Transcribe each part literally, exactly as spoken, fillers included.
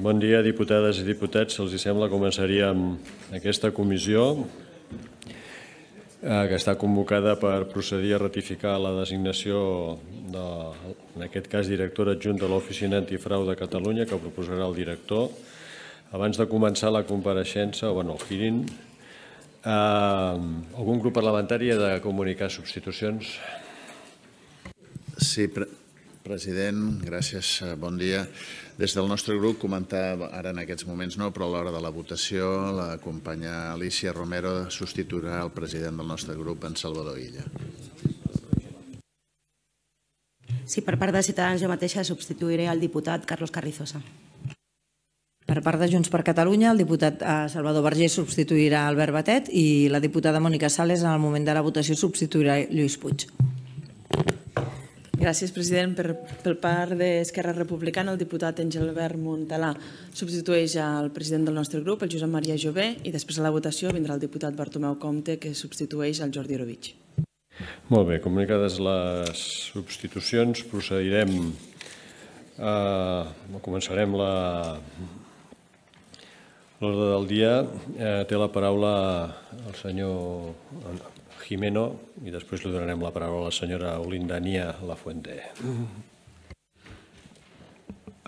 Bon dia, diputades i diputats. Si els sembla, començaria amb aquesta comissió que està convocada per procedir a ratificar la designació de, en aquest cas, directora adjunta de l'Oficina Antifrau de Catalunya, que proposarà el director. Abans de començar la compareixença, o bueno, el hearing, eh, algun grup parlamentari ha de comunicar substitucions? Sí, pre president, gràcies, bon dia. Des del nostre grup, comentar ara en aquests moments no, però a l'hora de la votació la companya Alicia Romero substituirà el president del nostre grup, en Salvador Illa. Sí, per part de Ciutadans jo mateixa substituiré el diputat Carlos Carrizosa. Per part de Junts per Catalunya, el diputat Salvador Vergés substituirà Albert Batet i la diputada Mònica Sales en el moment de la votació substituirà Lluís Puig. Gràcies, president. Per, per part d'Esquerra Republicana, el diputat Àngelbert Montalà substitueix el president del nostre grup, el Josep Maria Jové, i després a la votació vindrà el diputat Bartomeu Comte, que substitueix el Jordi Orovitch. Molt bé, comunicades les substitucions, procedirem, eh, començarem l'ordre del dia. Eh, té la paraula el senyor Gimeno i després li donarem la paraula a la senyora Olinda Anía Lafuente.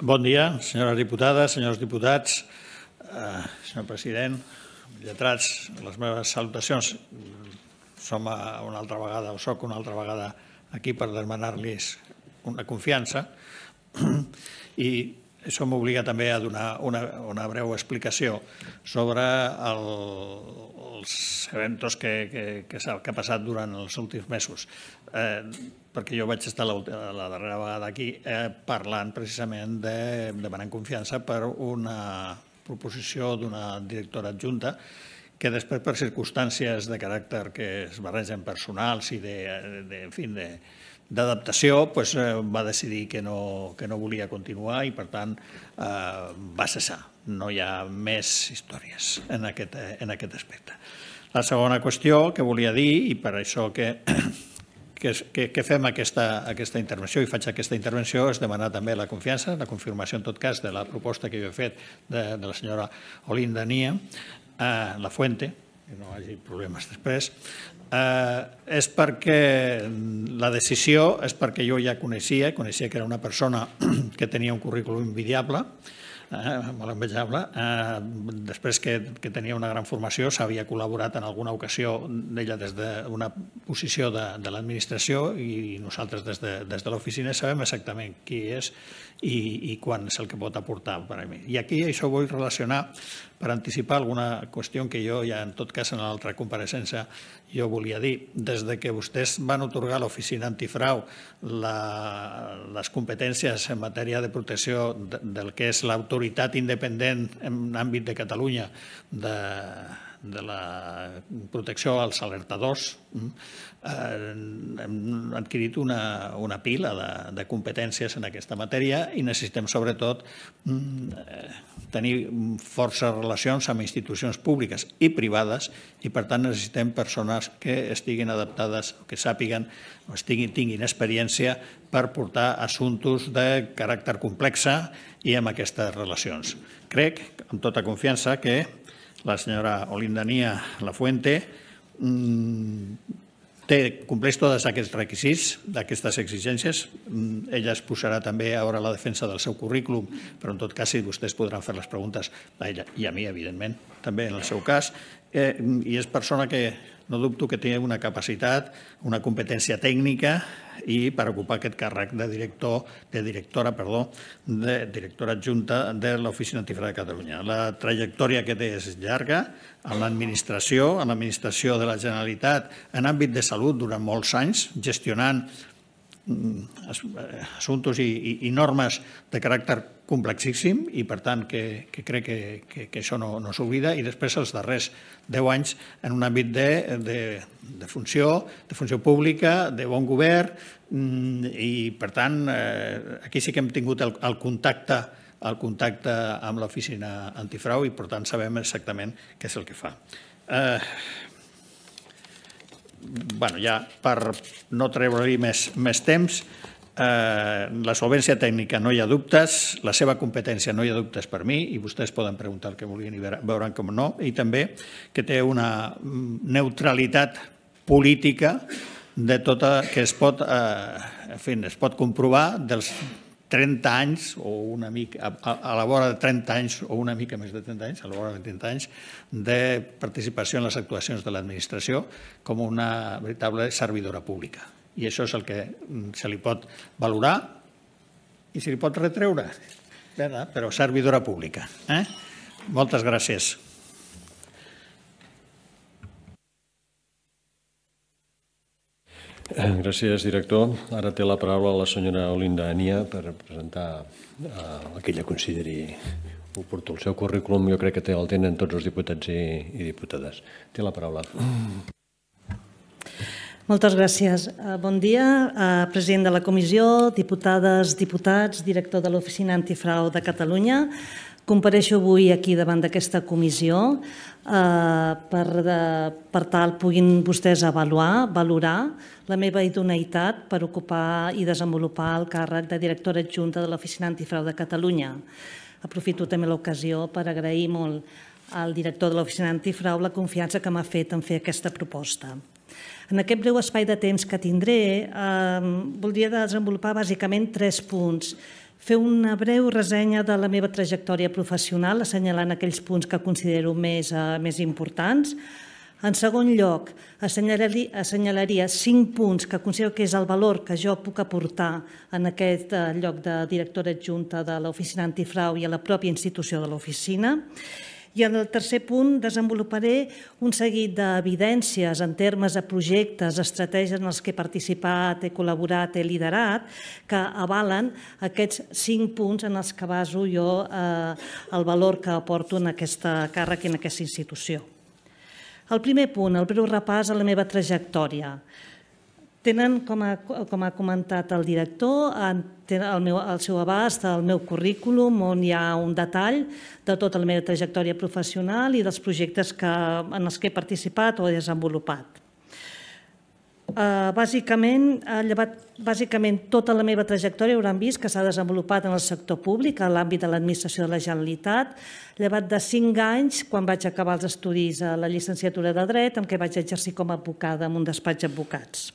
Bon dia, senyores diputades, senyors diputats, eh, senyor president, lletrats, les meves salutacions. Som una altra vegada, o soc una altra vegada aquí per demanar-los una confiança i això m'obliga també a donar una, una breu explicació sobre el, els eventos que, que, que, que ha passat durant els últims mesos. Eh, perquè jo vaig estar la, la darrera vegada aquí eh, parlant precisament de demanant confiança per una proposició d'una directora adjunta que després per circumstàncies de caràcter que es barregen personals i de, de, de, en fi, de d'adaptació, doncs, va decidir que no, que no volia continuar i, per tant, eh, va cessar. No hi ha més històries en aquest, en aquest aspecte. La segona qüestió que volia dir, i per això que, que, que fem aquesta, aquesta intervenció i faig aquesta intervenció, és demanar també la confiança, la confirmació, en tot cas, de la proposta que jo he fet de, de la senyora Olinda Anía eh, Lafuente, que no hi hagi problemes després. Eh, és perquè la decisió és perquè jo ja coneixia, coneixia que era una persona que tenia un currículum envidiable, eh, molt envejable, eh, després que, que tenia una gran formació, s'havia col·laborat en alguna ocasió d'ella des d'una posició de, de l'administració i nosaltres des de, des de l'oficina sabem exactament qui és i, i quan és el que pot aportar per a mi. I aquí això ho vull relacionar per anticipar alguna qüestió que jo ja, en tot cas, en l'altra compareixença, jo volia dir. Des de que vostès van atorgar a l'Oficina Antifrau la, les competències en matèria de protecció de, del que és l'autoritat independent en àmbit de Catalunya de, de la protecció als alertadors, eh, hem adquirit una, una pila de, de competències en aquesta matèria i necessitem, sobretot, eh, tenir força relacions amb institucions públiques i privades i, per tant, necessitem persones que estiguin adaptades, que sàpiguen o estiguin, tinguin experiència per portar assumptes de caràcter complex i amb aquestes relacions. Crec, amb tota confiança, que la senyora Olinda Anía Lafuente mmm, té, compleix tots aquests requisits, d'aquestes exigències. Ella es posarà també ara la defensa del seu currículum, però en tot cas si vostès podran fer les preguntes a ella i a mi, evidentment, també en el seu cas. Eh, I és persona que no dubto que té una capacitat, una competència tècnica i per ocupar aquest càrrec de director, de directora, perdó, de directora adjunta de l'Oficina Antifrau de Catalunya. La trajectòria que té és llarga en l'administració, en l'administració de la Generalitat, en àmbit de salut durant molts anys, gestionant assumptes i, i, i normes de caràcter complexíssim i, per tant, que, que crec que, que, que això no, no s'oblida. I després, els darrers deu anys, en un àmbit de, de, de funció, de funció pública, de bon govern i, per tant, eh, aquí sí que hem tingut el, el contacte el contacte amb l'Oficina Antifrau i, per tant, sabem exactament què és el que fa. Eh, Bueno, ja per no treure-hi més, més temps, La solvència tècnica no hi ha dubtes, la seva competència no hi ha dubtes per mi, i vostès poden preguntar el que vulguin i veuran com no, i també que té una neutralitat política de tot el que es pot, en fi, es pot comprovar dels trenta anys o una mica, a la vora de trenta anys o una mica més de trenta anys, a la vora de trenta anys de participació en les actuacions de l'administració com una veritable servidora pública. I això és el que se li pot valorar i se li pot retreure, però servidora pública. Moltes gràcies. Gràcies, director. Ara té la paraula la senyora Olinda Anía per presentar el que ella consideri oportú. El seu currículum jo crec que el tenen tots els diputats i diputades. Té la paraula. Moltes gràcies. Bon dia, president de la comissió, diputades, diputats, director de l'Oficina Antifrau de Catalunya. Compareixo avui aquí davant d'aquesta comissió per tal puguin vostès avaluar, valorar la meva idoneïtat per ocupar i desenvolupar el càrrec de directora adjunta de l'Oficina Antifrau de Catalunya. Aprofito també l'ocasió per agrair molt al director de l'Oficina Antifrau la confiança que m'ha fet en fer aquesta proposta. En aquest breu espai de temps que tindré, voldria desenvolupar bàsicament tres punts. Fer una breu ressenya de la meva trajectòria professional, assenyalant aquells punts que considero més importants. En segon lloc, assenyalaria cinc punts que considero que és el valor que jo puc aportar en aquest lloc de directora adjunta de l'Oficina Antifrau i a la pròpia institució de l'oficina. I en el tercer punt desenvoluparé un seguit d'evidències en termes de projectes, estratègies en els que he participat, he col·laborat, he liderat, que avalen aquests cinc punts en els que baso jo el valor que aporto en aquesta càrrec i en aquesta institució. El primer punt, el breu repàs a la meva trajectòria. Tenen, com ha comentat el director, al seu abast el meu currículum, on hi ha un detall de tota la meva trajectòria professional i dels projectes en els que he participat o he desenvolupat. Bàsicament, llevat bàsicament tota la meva trajectòria hauran vist que s'ha desenvolupat en el sector públic, en l'àmbit de l'administració de la Generalitat, llevat de cinc anys, quan vaig acabar els estudis a la llicenciatura de Dret, en què vaig exercir com a advocada en un despatx d'advocats.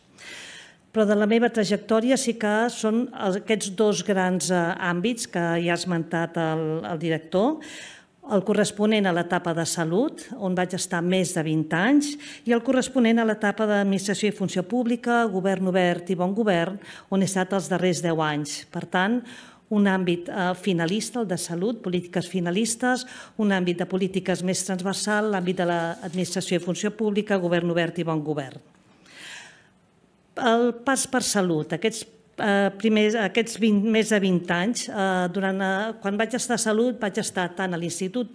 Però de la meva trajectòria sí que són aquests dos grans àmbits que ja ha esmentat el director, el corresponent a l'etapa de salut, on vaig estar més de vint anys, i el corresponent a l'etapa d'administració i funció pública, govern obert i bon govern, on he estat els darrers deu anys. Per tant, un àmbit finalista, el de salut, polítiques finalistes, un àmbit de polítiques més transversal, l'àmbit de l'administració i funció pública, govern obert i bon govern. El pas per salut, aquests més de vint anys, quan vaig estar a salut vaig estar tant a l'Institut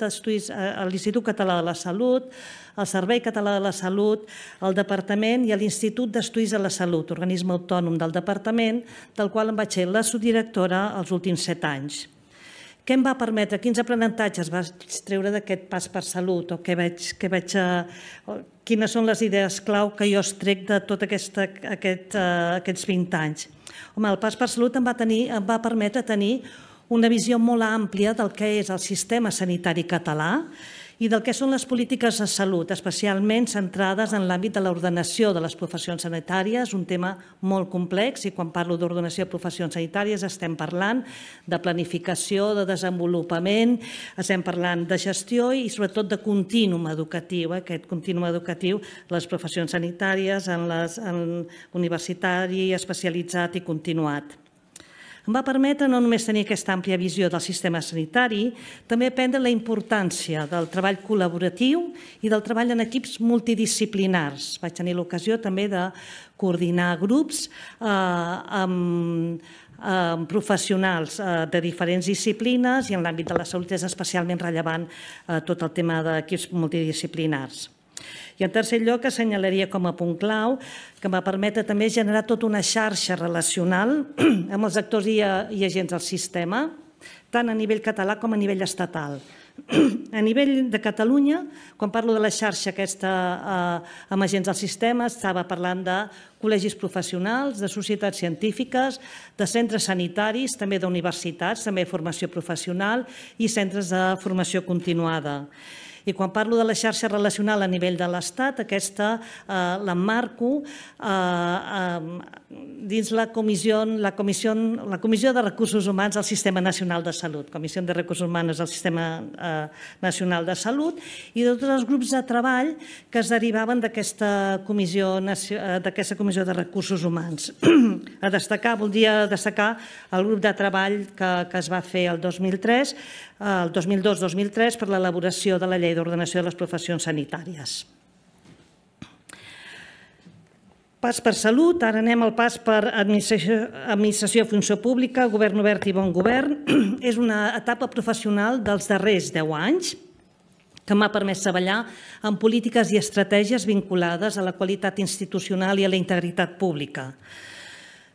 Català de la Salut, al Servei Català de la Salut, al Departament i a l'Institut d'Estudis de la Salut, organisme autònom del Departament, del qual em vaig ser la subdirectora els últims set anys. Què em va permetre, quins aprenentatges vaig treure d'aquest pas per salut o quines són les idees clau que jo trec de tots aquests vint anys? Home, el pas per salut em va permetre tenir una visió molt àmplia del que és el sistema sanitari català i del que són les polítiques de salut, especialment centrades en l'àmbit de l'ordenació de les professions sanitàries, un tema molt complex, i quan parlo d'ordenació de professions sanitàries estem parlant de planificació, de desenvolupament, estem parlant de gestió i sobretot de contínum educatiu, aquest contínum educatiu, les professions sanitàries, en universitari, especialitzat i continuat. Em va permetre no només tenir aquesta àmplia visió del sistema sanitari, també aprendre la importància del treball col·laboratiu i del treball en equips multidisciplinars. Vaig tenir l'ocasió també de coordinar grups amb professionals de diferents disciplines, i en l'àmbit de la salut és especialment rellevant tot el tema d'equips multidisciplinars. I en tercer lloc, assenyalaria com a punt clau que em va permetre també generar tota una xarxa relacional amb els actors i agents del sistema, tant a nivell català com a nivell estatal. A nivell de Catalunya, quan parlo de la xarxa aquesta amb agents del sistema, estava parlant de col·legis professionals, de societats científiques, de centres sanitaris, també d'universitats, també formació professional i centres de formació continuada. I quan parlo de la xarxa relacional a nivell de l'Estat, aquesta l'emmarco dins la Comissió de Recursos Humans del Sistema Nacional de Salut, Comissió de Recursos Humans del Sistema Nacional de Salut, i de tots els grups de treball que es derivaven d'aquesta Comissió de Recursos Humans. A destacar, voldria destacar el grup de treball que es va fer el dos mil tres, el dos mil dos dos mil tres, per l'elaboració de la Llei d'Ordenació de les Professions Sanitàries. Pas per salut, ara anem al pas per administració i funció pública, govern obert i bon govern. És una etapa professional dels darrers deu anys que m'ha permès treballar en polítiques i estratègies vinculades a la qualitat institucional i a la integritat pública.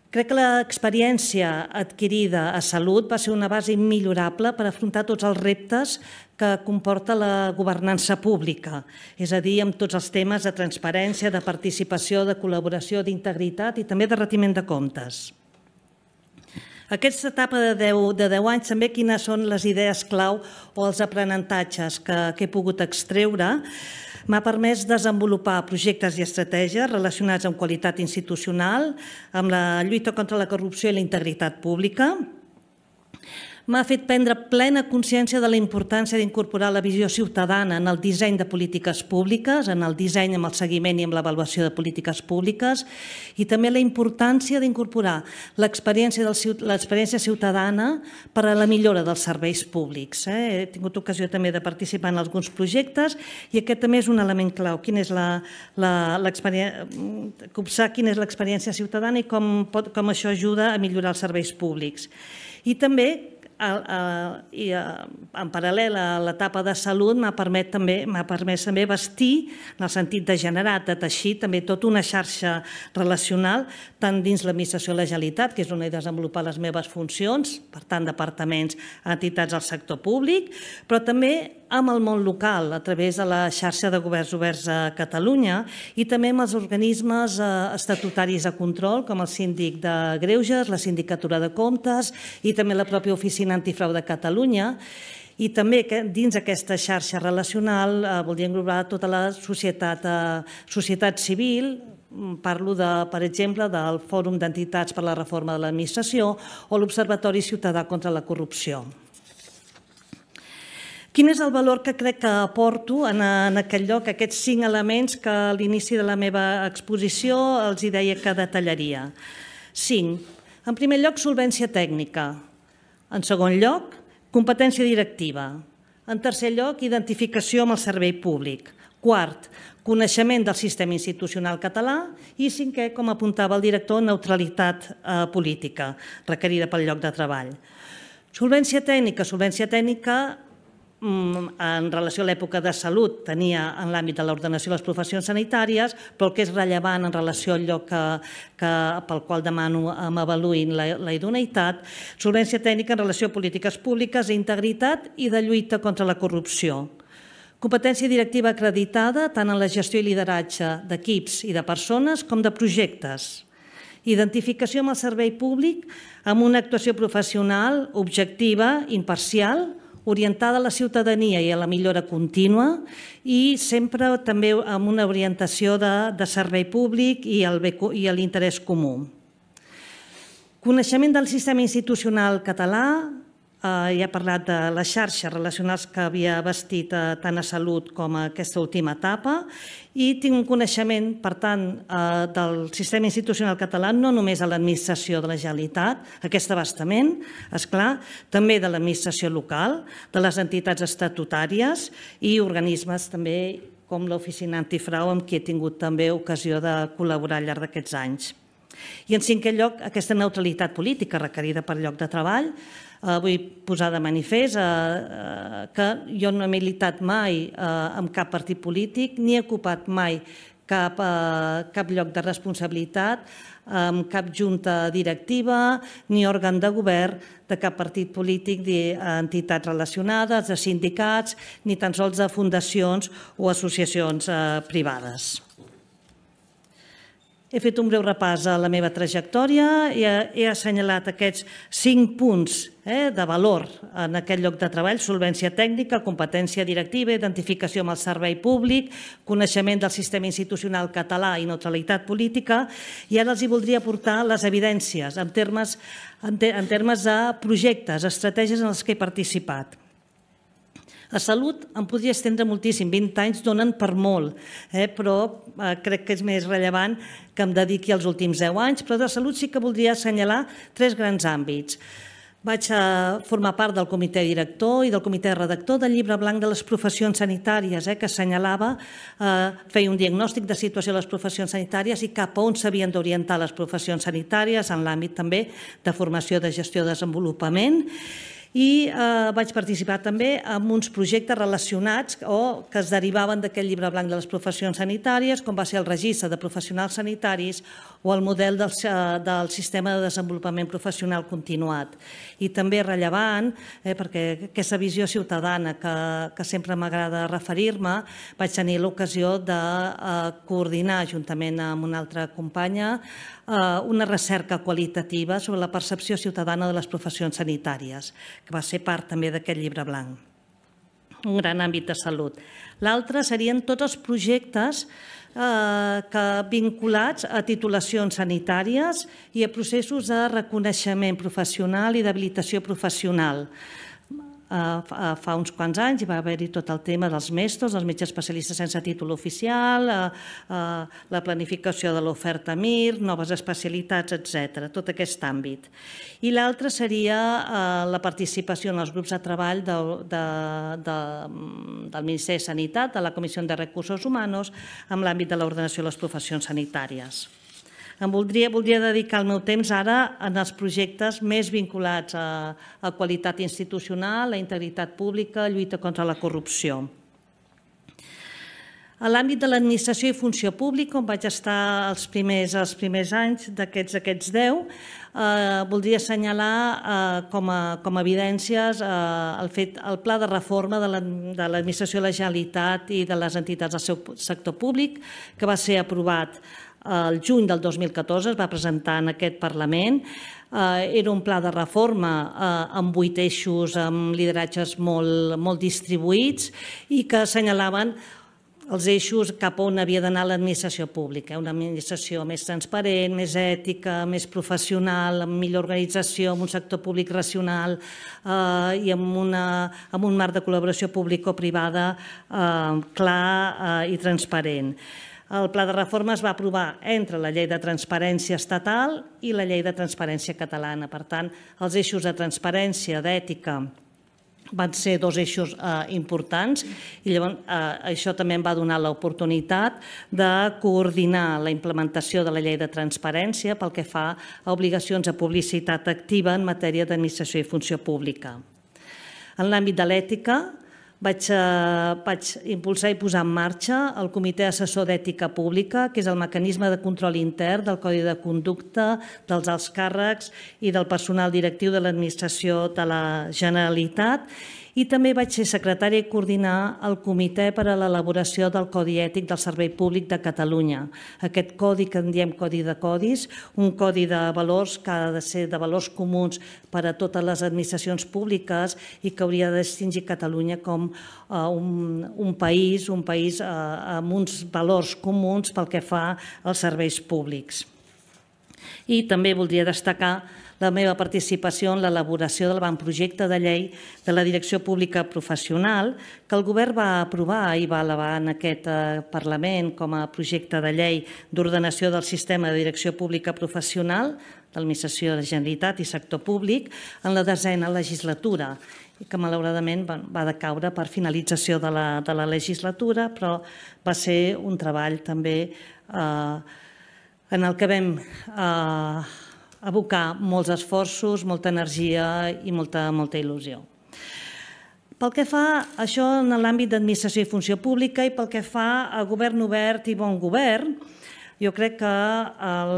Crec que l'experiència adquirida a Salut va ser una base immillorable per afrontar tots els reptes que comporta la governança pública, és a dir, amb tots els temes de transparència, de participació, de col·laboració, d'integritat i també de retiment de comptes. Aquesta etapa de deu anys, també quines són les idees clau o els aprenentatges que he pogut extreure, m'ha permès desenvolupar projectes i estratègies relacionats amb qualitat institucional, amb la lluita contra la corrupció i la integritat pública. M'ha fet prendre plena consciència de la importància d'incorporar la visió ciutadana en el disseny de polítiques públiques, en el disseny, amb el seguiment i amb l'avaluació de polítiques públiques, i també la importància d'incorporar l'experiència ciutadana per a la millora dels serveis públics. He tingut ocasió també de participar en alguns projectes i aquest també és un element clau, copsar quina és l'experiència ciutadana i com això ajuda a millorar els serveis públics. I també, en paral·lel a l'etapa de salut, m'ha permès també vestir, en el sentit de generar, de teixir, també tota una xarxa relacional, tant dins l'administració de la Generalitat, que és on he desenvolupat les meves funcions, per tant, departaments, entitats del sector públic, però també amb el món local, a través de la xarxa de governs oberts a Catalunya i també amb els organismes estatutaris de control, com el Síndic de Greuges, la Sindicatura de Comptes i també la pròpia Oficina Antifrau de Catalunya. I també dins aquesta xarxa relacional voldria englobar tota la societat civil. Parlo, per exemple, del Fòrum d'Entitats per la Reforma de l'Administració o l'Observatori Ciutadà contra la Corrupció. Quin és el valor que crec que aporto en aquest lloc, aquests cinc elements que a l'inici de la meva exposició els hi deia que detallaria? Cinc. En primer lloc, solvència tècnica. En segon lloc, competència directiva. En tercer lloc, identificació amb el servei públic. Quart, coneixement del sistema institucional català. I cinquè, com apuntava el director, neutralitat política requerida pel lloc de treball. Solvència tècnica. Solvència tècnica en relació a l'època de salut tenia en l'àmbit de l'ordenació de les professions sanitàries, però el que és rellevant en relació al lloc pel qual demano m'avaluïn la idoneïtat, solvència tècnica en relació a polítiques públiques, integritat i de lluita contra la corrupció. Competència directiva acreditada tant en la gestió i lideratge d'equips i de persones com de projectes. Identificació amb el servei públic amb una actuació professional, objectiva, imparcial, orientada a la ciutadania i a la millora contínua i sempre també amb una orientació de servei públic i a l'interès comú. Coneixement del sistema institucional català, ja he parlat de les xarxes relacionals que havia vestit tant a Salut com a aquesta última etapa i tinc un coneixement, per tant, del sistema institucional català no només a l'administració de la Generalitat, aquest abastament, esclar, també de l'administració local, de les entitats estatutàries i organismes també com l'Oficina Antifrau, amb qui he tingut també ocasió de col·laborar al llarg d'aquests anys. I en cinquè lloc, aquesta neutralitat política requerida per lloc de treball. Vull posar de manifest que jo no he militat mai amb cap partit polític ni he ocupat mai cap lloc de responsabilitat amb cap junta directiva ni òrgan de govern de cap partit polític, d'entitats relacionades, de sindicats, ni tan sols de fundacions o associacions privades. He fet un breu repàs a la meva trajectòria i he assenyalat aquests cinc punts de valor en aquest lloc de treball: solvència tècnica, competència directiva, identificació amb el servei públic, coneixement del sistema institucional català i neutralitat política. I ara els voldria aportar les evidències en termes de projectes, estratègies en els que he participat. A salut em podria estendre moltíssim, vint anys donen per molt, però crec que és més rellevant que em dediqui als últims deu anys, però de salut sí que voldria assenyalar tres grans àmbits. Vaig formar part del comitè director i del comitè redactor del llibre blanc de les professions sanitàries, que assenyalava, feia un diagnòstic de situació de les professions sanitàries i cap a on s'havien d'orientar les professions sanitàries en l'àmbit també de formació, de gestió i desenvolupament. I vaig participar també en uns projectes relacionats o que es derivaven d'aquest llibre blanc de les professions sanitàries, com va ser el registre de professionals sanitaris o el model del sistema de desenvolupament professional continuat. I també rellevant, perquè aquesta visió ciutadana que sempre m'agrada referir-me, vaig tenir l'ocasió de coordinar, juntament amb una altra companya, una recerca qualitativa sobre la percepció ciutadana de les professions sanitàries, que va ser part també d'aquest llibre blanc. Un gran àmbit de salut. L'altre serien tots els projectes vinculats a titulacions sanitàries i a processos de reconeixement professional i d'habilitació professional. Fa uns quants anys va haver-hi tot el tema dels mestres, dels metges especialistes sense títol oficial, la planificació de l'oferta M I R, noves especialitats, etcètera, tot aquest àmbit. I l'altre seria la participació en els grups de treball del Ministeri de Sanitat, de la Comissió de Recursos Humans, en l'àmbit de l'ordenació de les professions sanitàries. Em voldria dedicar el meu temps ara als projectes més vinculats a qualitat institucional, a integritat pública, lluita contra la corrupció. A l'àmbit de l'administració i funció pública, on vaig estar els primers anys d'aquests deu, voldria assenyalar com a evidències el pla de reforma de l'administració de la Generalitat i de les entitats del seu sector públic, que va ser aprovat el juny del dos mil catorze, es va presentar en aquest Parlament. Era un pla de reforma amb vuit eixos, amb lideratges molt distribuïts i que assenyalaven els eixos cap on havia d'anar l'administració pública. Una administració més transparent, més ètica, més professional, amb millor organització, amb un sector públic racional i amb un marc de col·laboració público-privada clar i transparent. El pla de reforma es va aprovar entre la Llei de Transparència Estatal i la Llei de Transparència Catalana. Per tant, els eixos de transparència, d'ètica, van ser dos eixos importants i llavors això també em va donar l'oportunitat de coordinar la implementació de la Llei de Transparència pel que fa a obligacions de publicitat activa en matèria d'administració i funció pública. En l'àmbit de l'ètica, Vaig, vaig impulsar i posar en marxa el Comitè Assessor d'Ètica Pública, que és el mecanisme de control intern del Codi de Conducta, dels alts càrrecs i del personal directiu de l'administració de la Generalitat. I també vaig ser secretària i coordinar el Comitè per a l'elaboració del Codi Ètic del Servei Públic de Catalunya. Aquest codi que en diem Codi de Codis, un codi de valors que ha de ser de valors comuns per a totes les administracions públiques i que hauria de distingir Catalunya com un país, un país amb uns valors comuns pel que fa als serveis públics. I també voldria destacar la meva participació en l'elaboració de l'avantprojecte de llei de la Direcció Pública Professional que el govern va aprovar i va elevar en aquest Parlament com a projecte de llei d'ordenació del sistema de direcció pública professional de l'administració de la Generalitat i sector públic en la desena legislatura i que malauradament va decaure per finalització de la, de la legislatura, però va ser un treball també eh, en el que vam eh, abocar molts esforços, molta energia i molta il·lusió. Pel que fa a això en l'àmbit d'administració i funció pública i pel que fa a govern obert i bon govern, jo crec que el,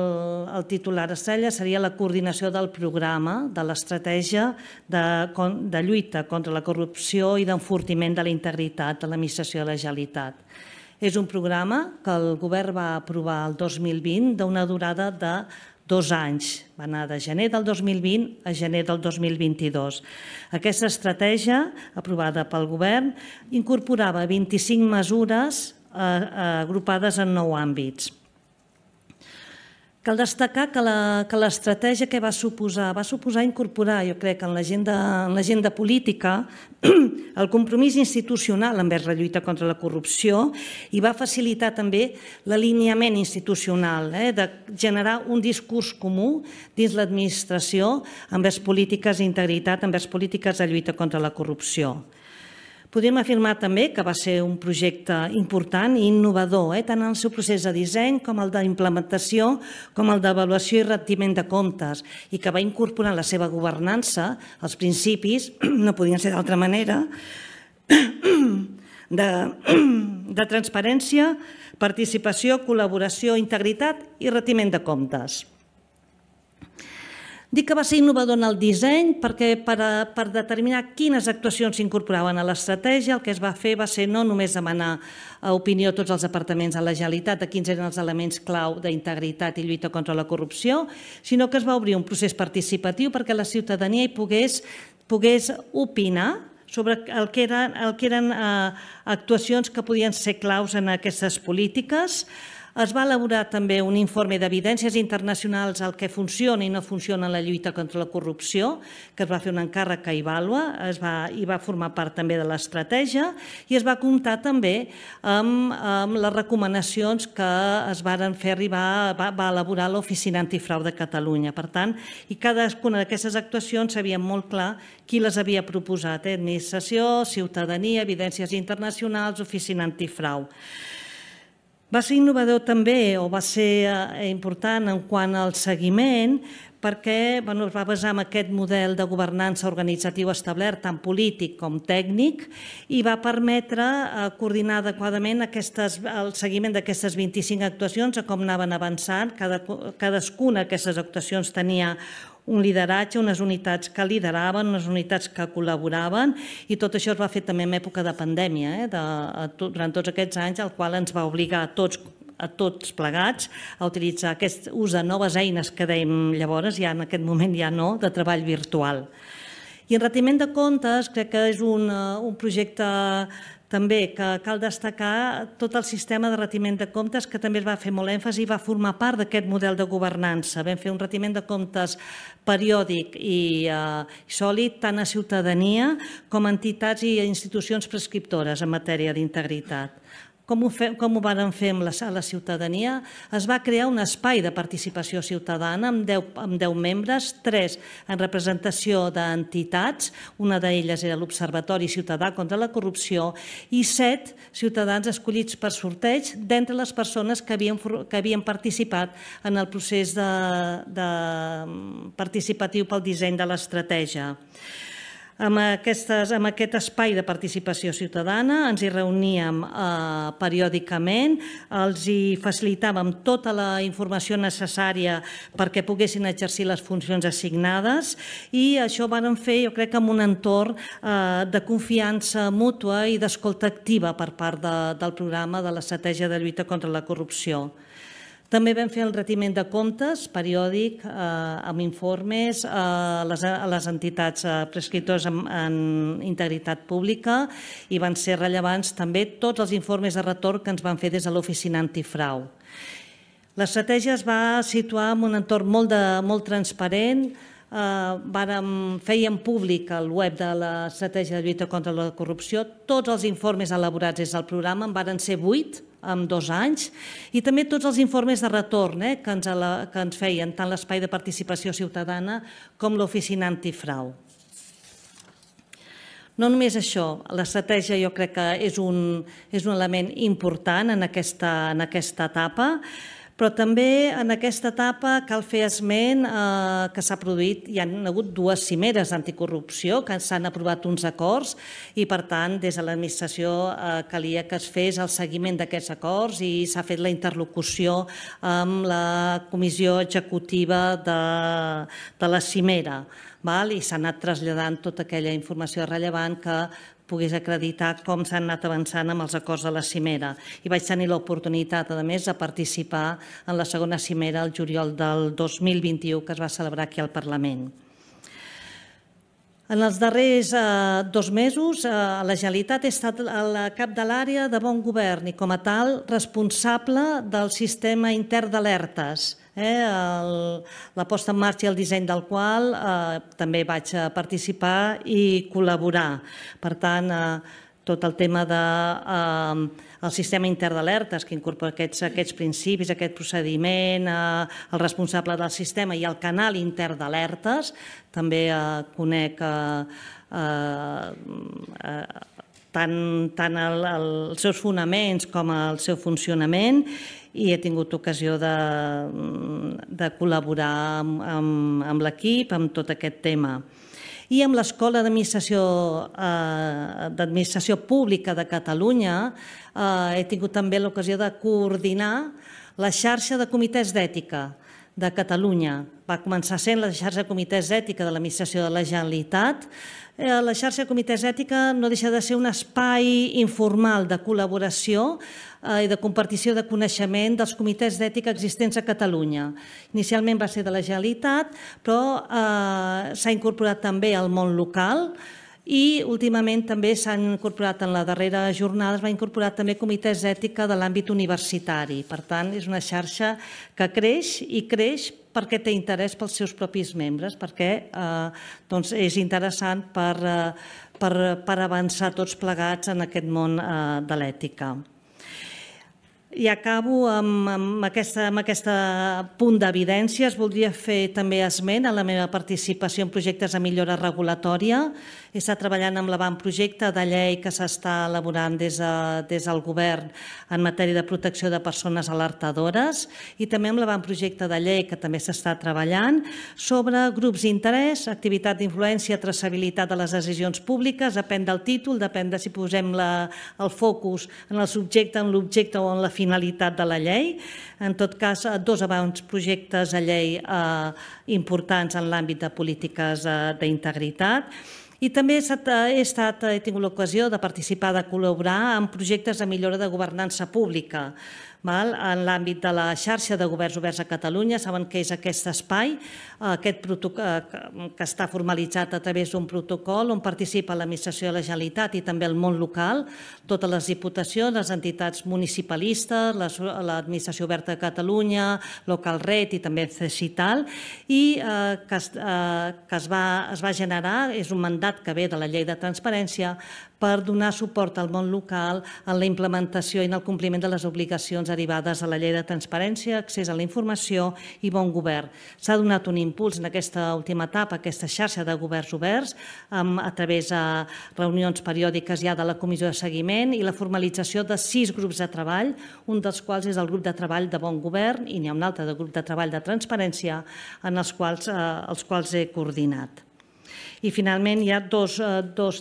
el titular estrella seria la coordinació del programa de l'estratègia de, de lluita contra la corrupció i d'enfortiment de la integritat de l'administració de la Generalitat. És un programa que el govern va aprovar el dos mil vint d'una durada de dos anys. Va anar de gener del dos mil vint a gener del dos mil vint-i-dos. Aquesta estratègia, aprovada pel govern, incorporava vint-i-cinc mesures agrupades en nou àmbits. Cal destacar que l'estratègia que va suposar va suposar incorporar, jo crec, en l'agenda política el compromís institucional envers la lluita contra la corrupció i va facilitar també l'alineament institucional, de generar un discurs comú dins l'administració envers polítiques d'integritat, envers polítiques de lluita contra la corrupció. Podríem afirmar també que va ser un projecte important i innovador, eh? tant en el seu procés de disseny com el d'implementació, com el d'avaluació i retiment de comptes, i que va incorporar en la seva governança els principis, no podien ser d'altra manera, de, de transparència, participació, col·laboració, integritat i retiment de comptes. Dic que va ser innovador en el disseny perquè per, a, per determinar quines actuacions s'incorporaven a l'estratègia el que es va fer va ser no només demanar opinió a tots els departaments de la Generalitat de quins eren els elements clau d'integritat i lluita contra la corrupció, sinó que es va obrir un procés participatiu perquè la ciutadania hi pogués, pogués opinar sobre el que eren, el que eren eh, actuacions que podien ser claus en aquestes polítiques. Es va elaborar també un informe d'evidències internacionals al que funciona i no funciona la lluita contra la corrupció, que es va fer un encàrrec que avalua, es va, i va formar part també de l'estratègia, i es va comptar també amb, amb les recomanacions que es varen fer arribar, va, va elaborar l'Oficina Antifrau de Catalunya. Per tant, i cadascuna d'aquestes actuacions sabia molt clar qui les havia proposat, eh? Administració, ciutadania, evidències internacionals, Oficina Antifrau. Va ser innovador també, o va ser important en quant al seguiment, perquè bueno, es va basar en aquest model de governança organitzativa establert, tant polític com tècnic, i va permetre coordinar adequadament aquestes, el seguiment d'aquestes vint-i-cinc actuacions, a com anaven avançant. Cada, cadascuna d'aquestes actuacions tenia un lideratge, unes unitats que lideraven, unes unitats que col·laboraven, i tot això es va fer també en època de pandèmia, eh, de, tot, durant tots aquests anys, el qual ens va obligar a tots, a tots plegats a utilitzar aquest ús de noves eines que dèiem llavors, ja en aquest moment ja no, de treball virtual. I en retiment de comptes, crec que és un, un projecte també que cal destacar tot el sistema de retiment de comptes que també es va fer molt èmfasi i va formar part d'aquest model de governança. Vam fer un retiment de comptes periòdic i eh, sòlid tant a ciutadania com a entitats i a institucions prescriptores en matèria d'integritat. Com ho, fe, com ho varen fer amb la, a la ciutadania? Es va crear un espai de participació ciutadana amb deu membres, tres en representació d'entitats, una d'elles era l'Observatori Ciutadà contra la Corrupció, i set ciutadans escollits per sorteig d'entre les persones que havien, que havien participat en el procés de, de participatiu pel disseny de l'estratègia. Amb, aquestes, amb aquest espai de participació ciutadana ens hi reuníem eh, periòdicament, els hi facilitàvem tota la informació necessària perquè poguessin exercir les funcions assignades, i això ho vàrem fer, jo crec, amb un entorn eh, de confiança mútua i d'escolta activa per part de, del programa de l'estratègia de lluita contra la corrupció. També vam fer el retiment de comptes periòdic eh, amb informes eh, a, les, a les entitats eh, prescriptores en, en integritat pública, i van ser rellevants també tots els informes de retorn que ens van fer des de l'Oficina Antifrau. L'estratègia es va situar en un entorn molt, de, molt transparent. Vàrem, fèiem públic al web de l'estratègia de lluita contra la corrupció. Tots els informes elaborats des del programa en varen ser vuit en dos anys, i també tots els informes de retorn eh, que, ens la, que ens feien tant l'espai de participació ciutadana com l'Oficina Antifrau. No només això, l'estratègia jo crec que és un, és un element important en aquesta, en aquesta etapa, Però també en aquesta etapa cal fer esment que s'ha produït, hi han hagut dues cimeres d'anticorrupció que s'han aprovat uns acords i, per tant, des de l'administració calia que es fes el seguiment d'aquests acords i s'ha fet la interlocució amb la comissió executiva de la cimera i s'ha anat traslladant tota aquella informació rellevant que pogués acreditar com s'han anat avançant amb els acords de la cimera. I vaig tenir l'oportunitat, a més, de participar en la segona cimera el juliol del dos mil vint-i-u que es va celebrar aquí al Parlament. En els darrers dos mesos, la Generalitat ha estat al cap de l'àrea de bon govern i, com a tal, responsable del sistema intern d'alertes, la posta en marxa i el disseny del qual també vaig participar i col·laborar. Per tant, tot el tema del sistema intern d'alertes que incorpora aquests principis, aquest procediment, el responsable del sistema i el canal intern d'alertes, també conec tant els seus fonaments com el seu funcionament i he tingut ocasió de col·laborar amb l'equip amb tot aquest tema. I amb l'Escola d'Administració Pública de Catalunya he tingut també l'ocasió de coordinar la xarxa de comitès d'ètica de Catalunya. Va començar sent la xarxa de comitès d'ètica de l'Administració de la Generalitat. La xarxa de comitès d'ètica no deixa de ser un espai informal de col·laboració i de compartició de coneixement dels comitès d'ètica existents a Catalunya. Inicialment va ser de la Generalitat, però s'ha incorporat també al món local i últimament també s'han incorporat en la darrera jornada, es va incorporar també comitès d'ètica de l'àmbit universitari. Per tant, és una xarxa que creix i creix perquè té interès pels seus propis membres, perquè és interessant per avançar tots plegats en aquest món de l'ètica. I acabo amb aquest punt d'evidències. Voldria fer també esment a la meva participació en projectes de millora regulatòria. He estat treballant amb l'avantprojecte de llei que s'està elaborant des del govern en matèria de protecció de persones alertadores i també amb l'avantprojecte de llei que també s'està treballant sobre grups d'interès, activitat d'influència, traçabilitat de les decisions públiques, depèn del títol, depèn de si posem el focus en el subjecte, en l'objecte o en la finalitat de la llei. En tot cas, dos abans projectes de llei importants en l'àmbit de polítiques d'integritat. I també he tingut l'ocasió de participar, de col·laborar en projectes de millora de governança pública. En l'àmbit de la xarxa de governs oberts a Catalunya, saben que és aquest espai que està formalitzat a través d'un protocol on participa l'administració de la Generalitat i també el món local, totes les diputacions, les entitats municipalistes, l'administració oberta de Catalunya, Localred i també Cesital, i que es va generar, és un mandat que ve de la Llei de Transparència, per donar suport al món local en la implementació i en el compliment de les obligacions derivades de la Llei de Transparència, accés a la informació i bon govern. S'ha donat un impuls en aquesta última etapa, aquesta xarxa de governs oberts, a través de reunions periòdiques ja de la Comissió de Seguiment i la formalització de sis grups de treball, un dels quals és el grup de treball de bon govern i n'hi ha un altre de grup de treball de transparència en els quals he coordinat. I finalment hi ha dos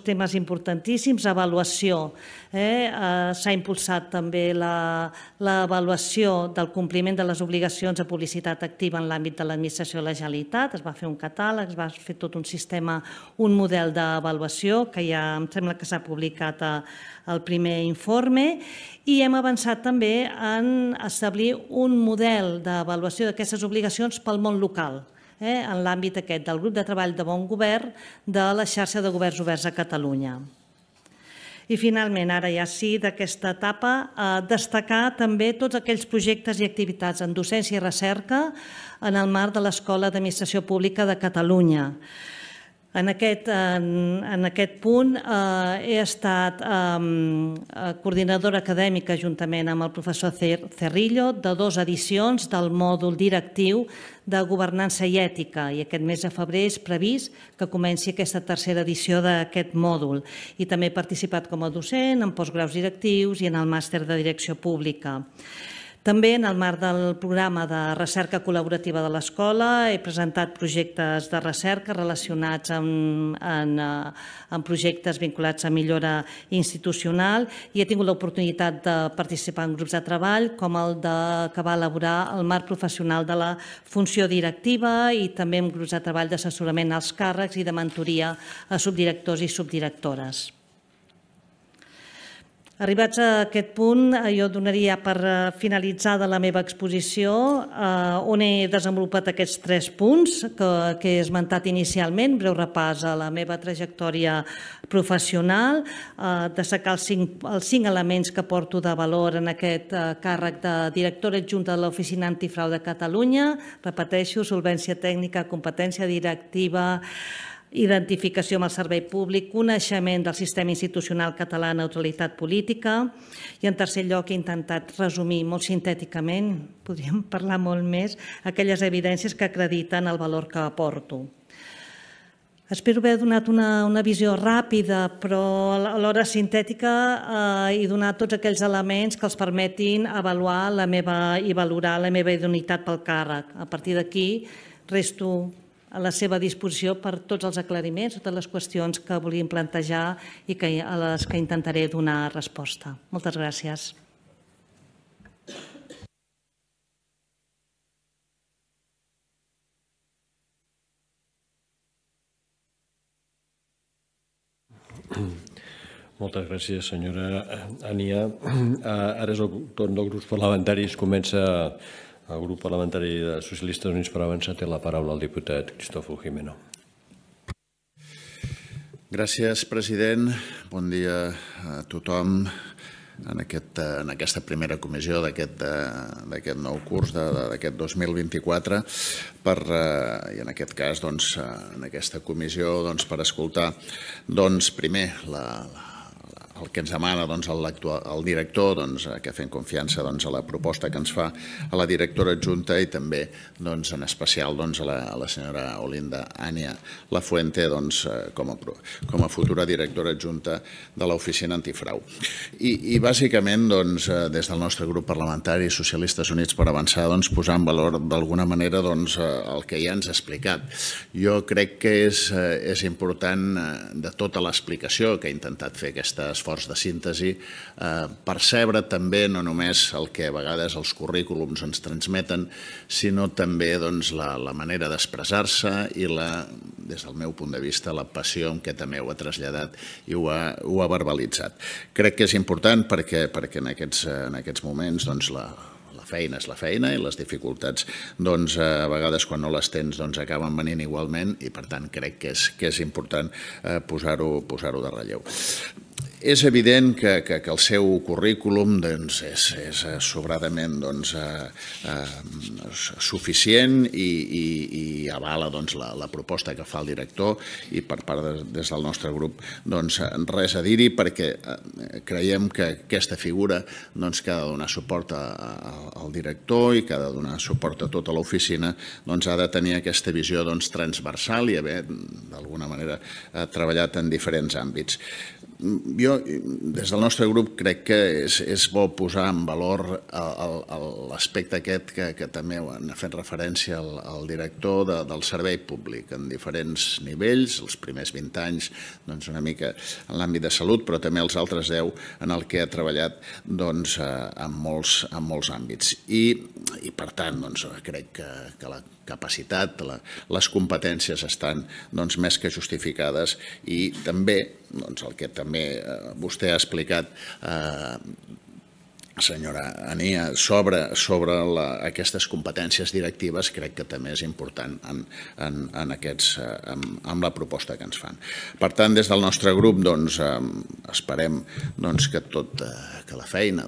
temes importantíssims, avaluació. S'ha impulsat també l'avaluació del compliment de les obligacions de publicitat activa en l'àmbit de l'administració de la Generalitat, es va fer un catàleg, es va fer tot un sistema, un model d'avaluació que ja em sembla que s'ha publicat al primer informe i hem avançat també en establir un model d'avaluació d'aquestes obligacions pel món local, en l'àmbit aquest del grup de treball de bon govern de la xarxa de governs oberts a Catalunya. I finalment, ara ja sí, d'aquesta etapa, destacar també tots aquells projectes i activitats en docència i recerca en el marc de l'Escola d'Administració Pública de Catalunya. En aquest punt he estat coordinadora acadèmica juntament amb el professor Cerrillo de dues edicions del mòdul directiu de governança i ètica i aquest mes de febrer és previst que comenci aquesta tercera edició d'aquest mòdul i també he participat com a docent en postgraus directius i en el màster de direcció pública. També, en el marc del programa de recerca col·laborativa de l'escola, he presentat projectes de recerca relacionats amb projectes vinculats a millora institucional i he tingut l'oportunitat de participar en grups de treball com el que va elaborar el marc professional de la funció directiva i també en grups de treball d'assessorament als càrrecs i de mentoria a subdirectors i subdirectores. Arribats a aquest punt, jo donaria per finalitzada la meva exposició on he desenvolupat aquests tres punts que he esmentat inicialment, breu repàs a la meva trajectòria professional, destacar els cinc elements que porto de valor en aquest càrrec de directora adjunta de l'Oficina Antifrau de Catalunya, repeteixo, solvència tècnica, competència directiva, identificació amb el servei públic, coneixement del sistema institucional català, neutralitat política i, en tercer lloc, he intentat resumir molt sintèticament, podríem parlar molt més, aquelles evidències que acrediten el valor que aporto. Espero haver donat una visió ràpida, però alhora sintètica i donar tots aquells elements que els permetin avaluar i valorar la meva idoneïtat pel càrrec. A partir d'aquí, resto a la seva disposició per tots els aclariments, totes les qüestions que volíem plantejar i a les que intentaré donar resposta. Moltes gràcies. Moltes gràcies, senyora Anía. Ara és el torn dels grups parlamentaris. Comença el grup parlamentari de Socialistes Units per Avançar, té la paraula el diputat Cristòfol Jiménez. Gràcies, president. Bon dia a tothom en aquesta primera comissió d'aquest nou curs, d'aquest dos mil vint-i-quatre, i en aquest cas, en aquesta comissió, per escoltar primer la el que ens demana el director, que fem confiança a la proposta que ens fa a la directora adjunta i també en especial a la senyora Olinda Anía Lafuente com a futura directora adjunta de l'Oficina Antifrau. I bàsicament des del nostre grup parlamentari Socialistes Units per Avançar posar en valor d'alguna manera el que ja ens ha explicat. Jo crec que és important de tota l'explicació que ha intentat fer aquesta esforç de síntesi, percebre també no només el que a vegades els currículums ens transmeten, sinó també la manera d'expressar-se i, des del meu punt de vista, la passió amb què també ho ha traslladat i ho ha verbalitzat. Crec que és important perquè en aquests moments la feina és la feina i les dificultats a vegades quan no les tens acaben venint igualment i per tant crec que és important posar-ho de relleu. És evident que el seu currículum és sobradament suficient i avala la proposta que fa el director i per part des del nostre grup res a dir-hi perquè creiem que aquesta figura que ha de donar suport al director i que ha de donar suport a tota l'oficina ha de tenir aquesta visió transversal i haver d'alguna manera treballat en diferents àmbits. Jo, des del nostre grup, crec que és bo posar en valor l'aspecte aquest que també ha fet referència al director del servei públic en diferents nivells, els primers vint anys una mica en l'àmbit de salut, però també els altres deu en el que ha treballat en molts àmbits. I, per tant, crec que la capacitat, les competències estan més que justificades i també el que també vostè ha explicat, senyora Anía, sobre aquestes competències directives crec que també és important amb la proposta que ens fan. Per tant, des del nostre grup esperem que la feina,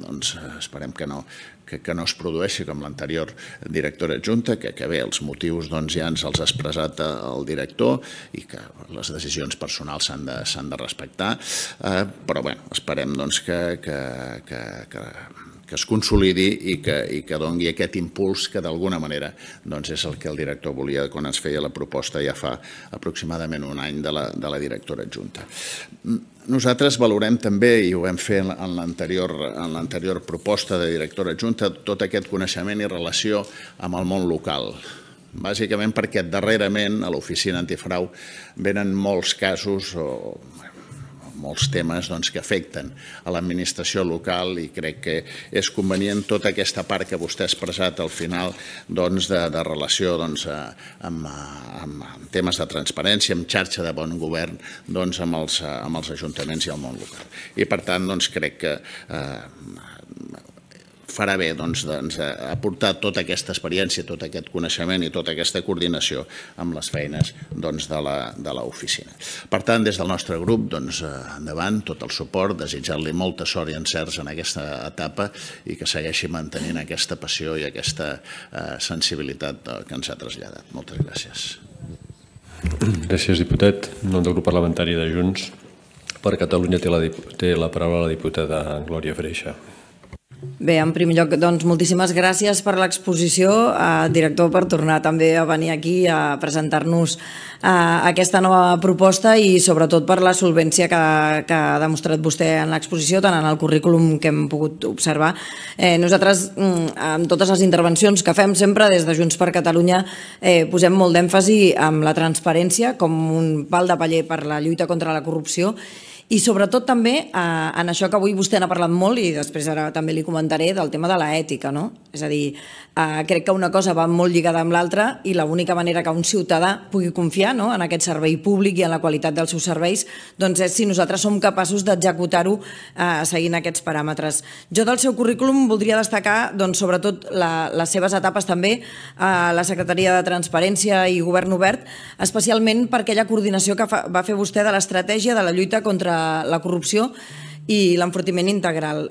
esperem que no que no es produeixi com l'anterior directora adjunta, que bé, els motius ja ens els ha expressat el director i que les decisions personals s'han de respectar, però bé, esperem que que es consolidi i que doni aquest impuls que d'alguna manera és el que el director volia quan ens feia la proposta ja fa aproximadament un any de la directora adjunta. Nosaltres valorem també, i ho vam fer en l'anterior proposta de directora adjunta, tot aquest coneixement i relació amb el món local. Bàsicament perquè darrerament a l'Oficina Antifrau venen molts casos o molts temes que afecten a l'administració local i crec que és convenient tota aquesta part que vostè ha expressat al final de relació amb temes de transparència, amb xarxa de bon govern amb els ajuntaments i el món local. I per tant crec que farà bé aportar tota aquesta experiència, tot aquest coneixement i tota aquesta coordinació amb les feines de l'oficina. Per tant, des del nostre grup, endavant, tot el suport, desitjar-li molta sort i encerts en aquesta etapa i que segueixi mantenint aquesta passió i aquesta sensibilitat que ens ha traslladat. Moltes gràcies. Gràcies, diputat. En nom del grup parlamentari de Junts per Catalunya té la paraula la diputada Gloria Freixa. Bé, en primer lloc, doncs, moltíssimes gràcies per l'exposició, director, per tornar també a venir aquí a presentar-nos aquesta nova proposta i sobretot per la solvència que ha demostrat vostè en l'exposició, tant en el currículum que hem pogut observar. Nosaltres, amb totes les intervencions que fem sempre des de Junts per Catalunya, posem molt d'èmfasi en la transparència com un pal de paller per la lluita contra la corrupció. I sobretot també en això que avui vostè n'ha parlat molt i després ara també li comentaré del tema de l'ètica, no? És a dir, crec que una cosa va molt lligada amb l'altra i l'única manera que un ciutadà pugui confiar en aquest servei públic i en la qualitat dels seus serveis doncs és si nosaltres som capaços d'executar-ho seguint aquests paràmetres. Jo del seu currículum voldria destacar sobretot les seves etapes també a la Secretaria de Transparència i Govern Obert, especialment per aquella coordinació que va fer vostè de l'estratègia de la lluita contra la corrupció i l'enfortiment integral.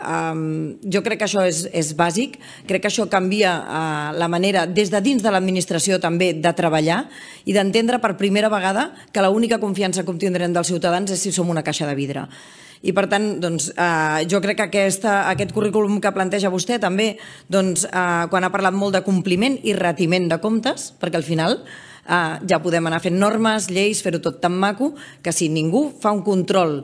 Jo crec que això és bàsic, crec que això canvia la manera des de dins de l'administració també de treballar i d'entendre per primera vegada que l'única confiança que obtindrem dels ciutadans és si som una caixa de vidre. I per tant, jo crec que aquest currículum que planteja vostè també, quan ha parlat molt de compliment i retiment de comptes, perquè al final ja podem anar fent normes, lleis, fer-ho tot tan maco, que si ningú fa un control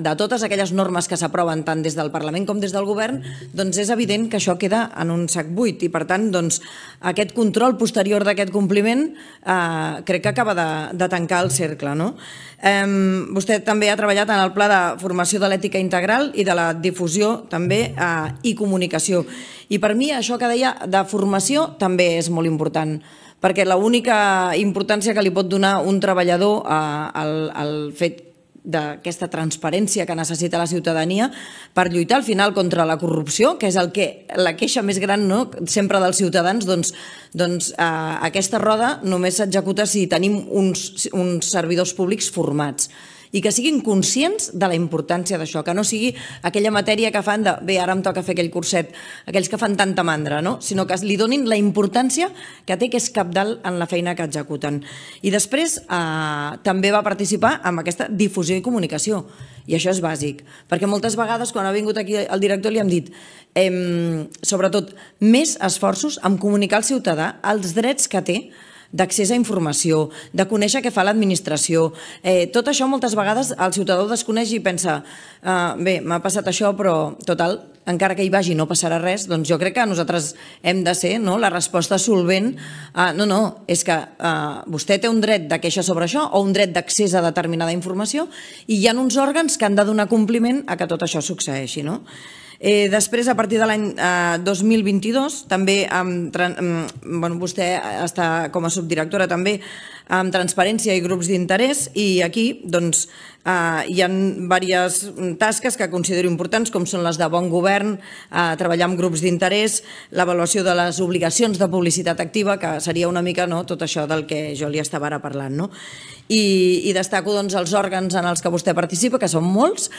de totes aquelles normes que s'aproven tant des del Parlament com des del Govern, doncs és evident que això queda en un sac buit i per tant aquest control posterior d'aquest compliment crec que acaba de tancar el cercle. Vostè també ha treballat en el Pla de Formació de l'Ètica Integral i de la difusió també i comunicació. I per mi això que deia de formació també és molt important, perquè l'única importància que li pot donar un treballador al fet d'aquesta transparència que necessita la ciutadania per lluitar al final contra la corrupció, que és la queixa més gran sempre dels ciutadans, doncs aquesta roda només s'executa si tenim uns servidors públics formats i que siguin conscients de la importància d'això, que no sigui aquella matèria que fan de bé, ara em toca fer aquell curset, aquells que fan tanta mandra, sinó que li donin la importància que té, que és cabdal en la feina que executen. I després també va participar en aquesta difusió i comunicació, i això és bàsic, perquè moltes vegades quan ha vingut aquí el director li hem dit sobretot més esforços en comunicar al ciutadà els drets que té d'accés a informació, de conèixer què fa l'administració. Tot això moltes vegades el ciutadà ho desconeix i pensa bé, m'ha passat això, però total, encara que hi vagi no passarà res, doncs jo crec que nosaltres hem de ser la resposta solvent. No, no, és que vostè té un dret de queixa sobre això o un dret d'accés a determinada informació i hi ha uns òrgans que han de donar compliment a que tot això succeeixi, no? Després, a partir de l'any dos mil vint-i-dos, també vostè està com a subdirectora també amb transparència i grups d'interès i aquí hi ha diverses tasques que considero importants com són les de bon govern, treballar amb grups d'interès, l'avaluació de les obligacions de publicitat activa, que seria una mica tot això del que jo li estava ara parlant. I destaco els òrgans en els que vostè participa, que són molts,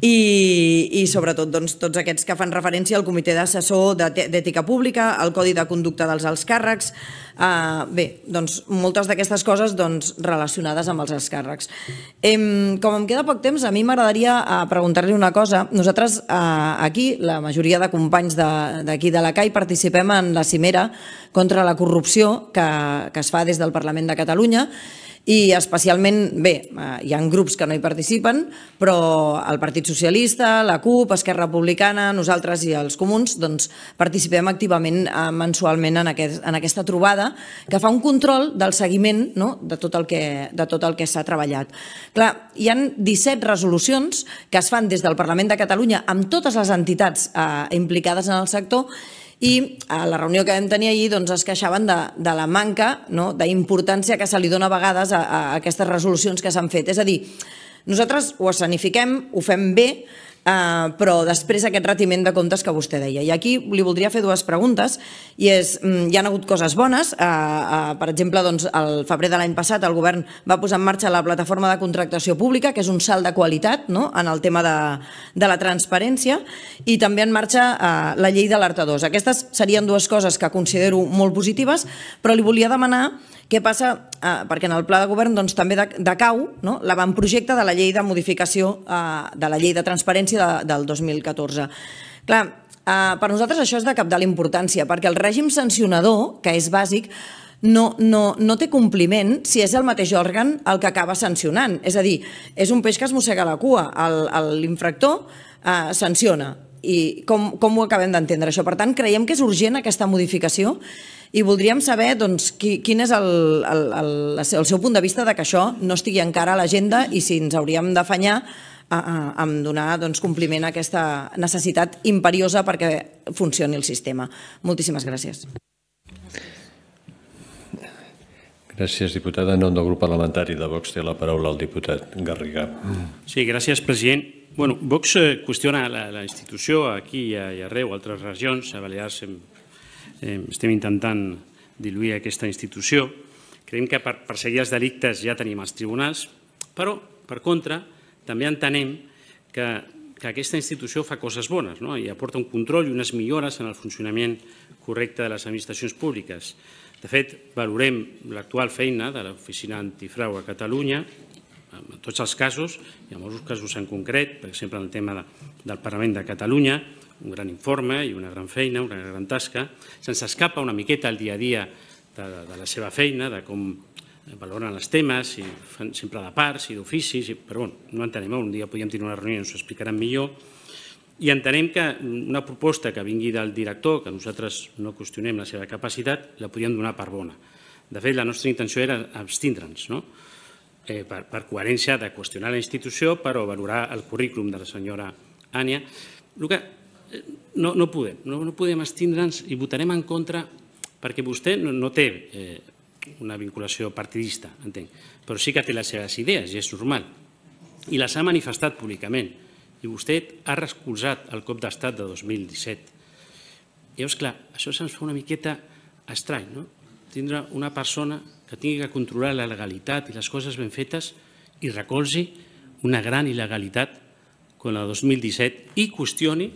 i sobretot tots aquests que fan referència al Comitè Assessor d'Ètica Pública, al Codi de Conducta dels Alts Càrrecs. Bé, doncs moltes d'aquestes coses relacionades amb els alts càrrecs. Com com em queda poc temps, a mi m'agradaria preguntar-li una cosa. Nosaltres aquí, la majoria de companys d'aquí de la C A I, participem en la cimera contra la corrupció que es fa des del Parlament de Catalunya i especialment, bé, hi ha grups que no hi participen, però el Partit Socialista, la C U P, Esquerra Republicana, nosaltres i els comuns doncs participem activament mensualment en aquesta trobada que fa un control del seguiment de tot el que s'ha treballat. Clar, hi ha disset resolucions que es fan des del Parlament de Catalunya amb totes les entitats implicades en el sector. I a la reunió que vam tenir ahir es queixaven de la manca d'importància que se li dona a vegades a aquestes resolucions que s'han fet. És a dir, nosaltres ho escenifiquem, ho fem bé, però després aquest retiment de comptes que vostè deia. I aquí li voldria fer dues preguntes. Hi han hagut coses bones. Per exemple, el febrer de l'any passat el govern va posar en marxa la plataforma de contractació pública, que és un salt de qualitat en el tema de la transparència, i també en marxa la llei d'alertadors. Aquestes serien dues coses que considero molt positives, però li volia demanar què passa, perquè en el pla de govern també decau l'avantprojecte de la llei de modificació de la llei de transparència del dos mil catorze. Clar, per nosaltres això és de cabdal importància, perquè el règim sancionador, que és bàsic, no té compliment si és el mateix òrgan el que acaba sancionant. És a dir, és un peix que es mossega la cua. L'infractor sanciona. I com ho acabem d'entendre, això? Per tant, creiem que és urgent aquesta modificació i voldríem saber quin és el seu punt de vista que això no estigui encara a l'agenda i si ens hauríem d'afanyar a donar compliment a aquesta necessitat imperiosa perquè funcioni el sistema. Moltíssimes gràcies. Gràcies, diputada. En nom del grup parlamentari de Vox té la paraula el diputat Garriga. Sí, gràcies, president. Bueno, Vox qüestiona la institució aquí i arreu, a altres regions. A Balears estem intentant diluir aquesta institució. Creiem que per perseguir els delictes ja tenim els tribunals, però, per contra, també entenem que aquesta institució fa coses bones i aporta un control i unes millores en el funcionament correcte de les administracions públiques. De fet, valorem l'actual feina de l'Oficina Antifrau de Catalunya en tots els casos, i en molts casos en concret, per exemple en el tema del Parlament de Catalunya, un gran informe i una gran feina, una gran tasca. Se'ns escapa una miqueta el dia a dia de la seva feina, de com valoren els temes, si fan sempre de parts i d'oficis, però no entenem, un dia podríem tenir una reunió i ens ho explicaran millor. I entenem que una proposta que vingui del director, que nosaltres no qüestionem la seva capacitat, la podríem donar per bona. De fet, la nostra intenció era abstindre'ns, no? Per coherència de qüestionar la institució, però valorar el currículum de la senyora Ània. El que no podem, no podem abstindre'ns i votarem en contra perquè vostè no té una vinculació partidista, entenc, però sí que té les seves idees i és normal. I les ha manifestat públicament i vostè ha recolzat el cop d'estat de dos mil disset. Llavors, clar, això se'ns fa una miqueta estrany, no? Tindre una persona que tingui que controlar la legalitat i les coses ben fetes i recolzi una gran il·legalitat com la de dos mil disset i qüestioni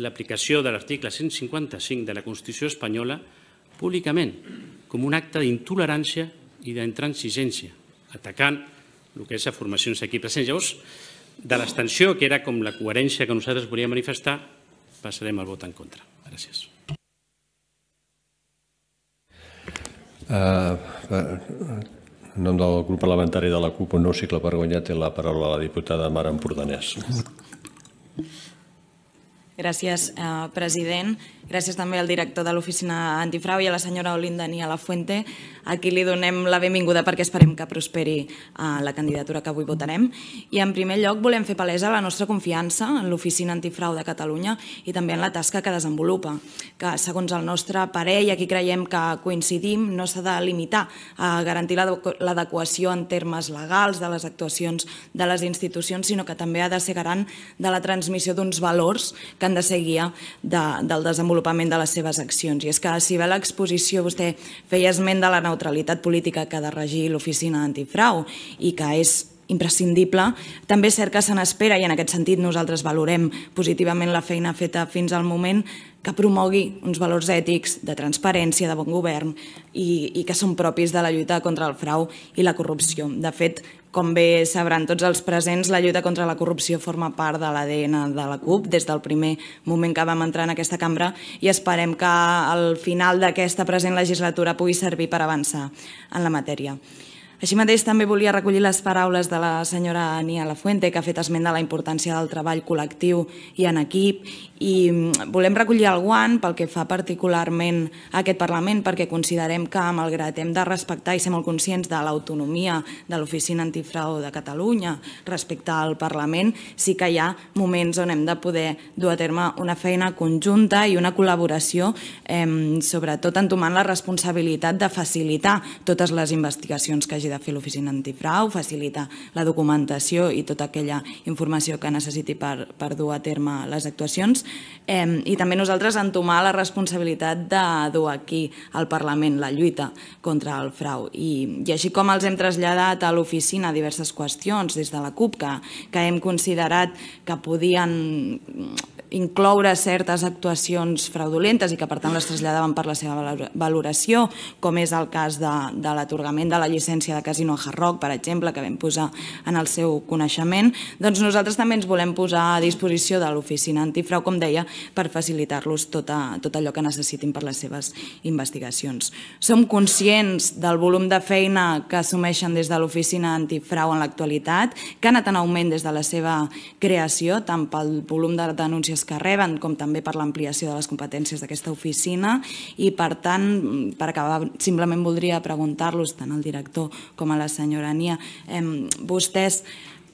l'aplicació de l'article cent cinquanta-cinc de la Constitució espanyola públicament com un acte d'intolerància i d'intransigència, atacant el que és a formacions aquí presents. Llavors, de l'extensió, que era com la coherència que nosaltres volíem manifestar, passarem el vot en contra. Gràcies. En nom del grup parlamentari de la C U P, un nou cicle per guanyar, té la paraula la diputada Mara Empordanès. Gràcies, president. Gràcies també al director de l'Oficina Antifrau i a la senyora Olinda Anía Lafuente. Aquí li donem la benvinguda perquè esperem que prosperi la candidatura que avui votarem. I en primer lloc volem fer palesa la nostra confiança en l'Oficina Antifrau de Catalunya i també en la tasca que desenvolupa, que segons el nostre parer, i aquí creiem que coincidim, no s'ha de limitar a garantir l'adequació en termes legals de les actuacions de les institucions, sinó que també ha de ser garant de la transmissió d'uns valors que han de ser guia del desenvolupament de les seves accions. I és que, si bé l'exposició vostè feia esment de la neutralitat política que ha de regir l'Oficina Antifrau i que és imprescindible, també és cert que se n'espera, i en aquest sentit nosaltres valorem positivament la feina feta fins al moment, que promogui uns valors ètics de transparència, de bon govern i que són propis de la lluita contra el frau i la corrupció. De fet, Com bé sabran tots els presents, la lluita contra la corrupció forma part de l'A D N de la CUP des del primer moment que vam entrar en aquesta cambra i esperem que al final d'aquesta present legislatura pugui servir per avançar en la matèria. Així mateix també volia recollir les paraules de la senyora Anía Lafuente, que ha fet esment de la importància del treball col·lectiu i en equip, i volem recollir el guant pel que fa particularment a aquest Parlament perquè considerem que, malgrat hem de respectar i ser molt conscients de l'autonomia de l'Oficina Antifrau de Catalunya respecte al Parlament, sí que hi ha moments on hem de poder dur a terme una feina conjunta i una col·laboració, sobretot entomant la responsabilitat de facilitar totes les investigacions que hagi de fer l'Oficina Antifrau, facilitar la documentació i tota aquella informació que necessiti per dur a terme les actuacions, i també nosaltres entomar la responsabilitat de dur aquí al Parlament la lluita contra el frau. I així com els hem traslladat a l'oficina diverses qüestions des de la CUP que hem considerat que podien incloure certes actuacions fraudulentes i que per tant les traslladaven per la seva valoració, com és el cas de l'atorgament de la llicència de Casino Hàrrog, per exemple, que vam posar en el seu coneixement, doncs nosaltres també ens volem posar a disposició de l'Oficina Antifrau, com deia, per facilitar-los tot allò que necessitin per les seves investigacions. Som conscients del volum de feina que assumeixen des de l'Oficina Antifrau en l'actualitat, que ha anat en augment des de la seva creació, tant pel volum de denúncies que reben, com també per l'ampliació de les competències d'aquesta oficina, i per tant, per acabar, simplement voldria preguntar-los, tant al director com a la senyora Anía, vostès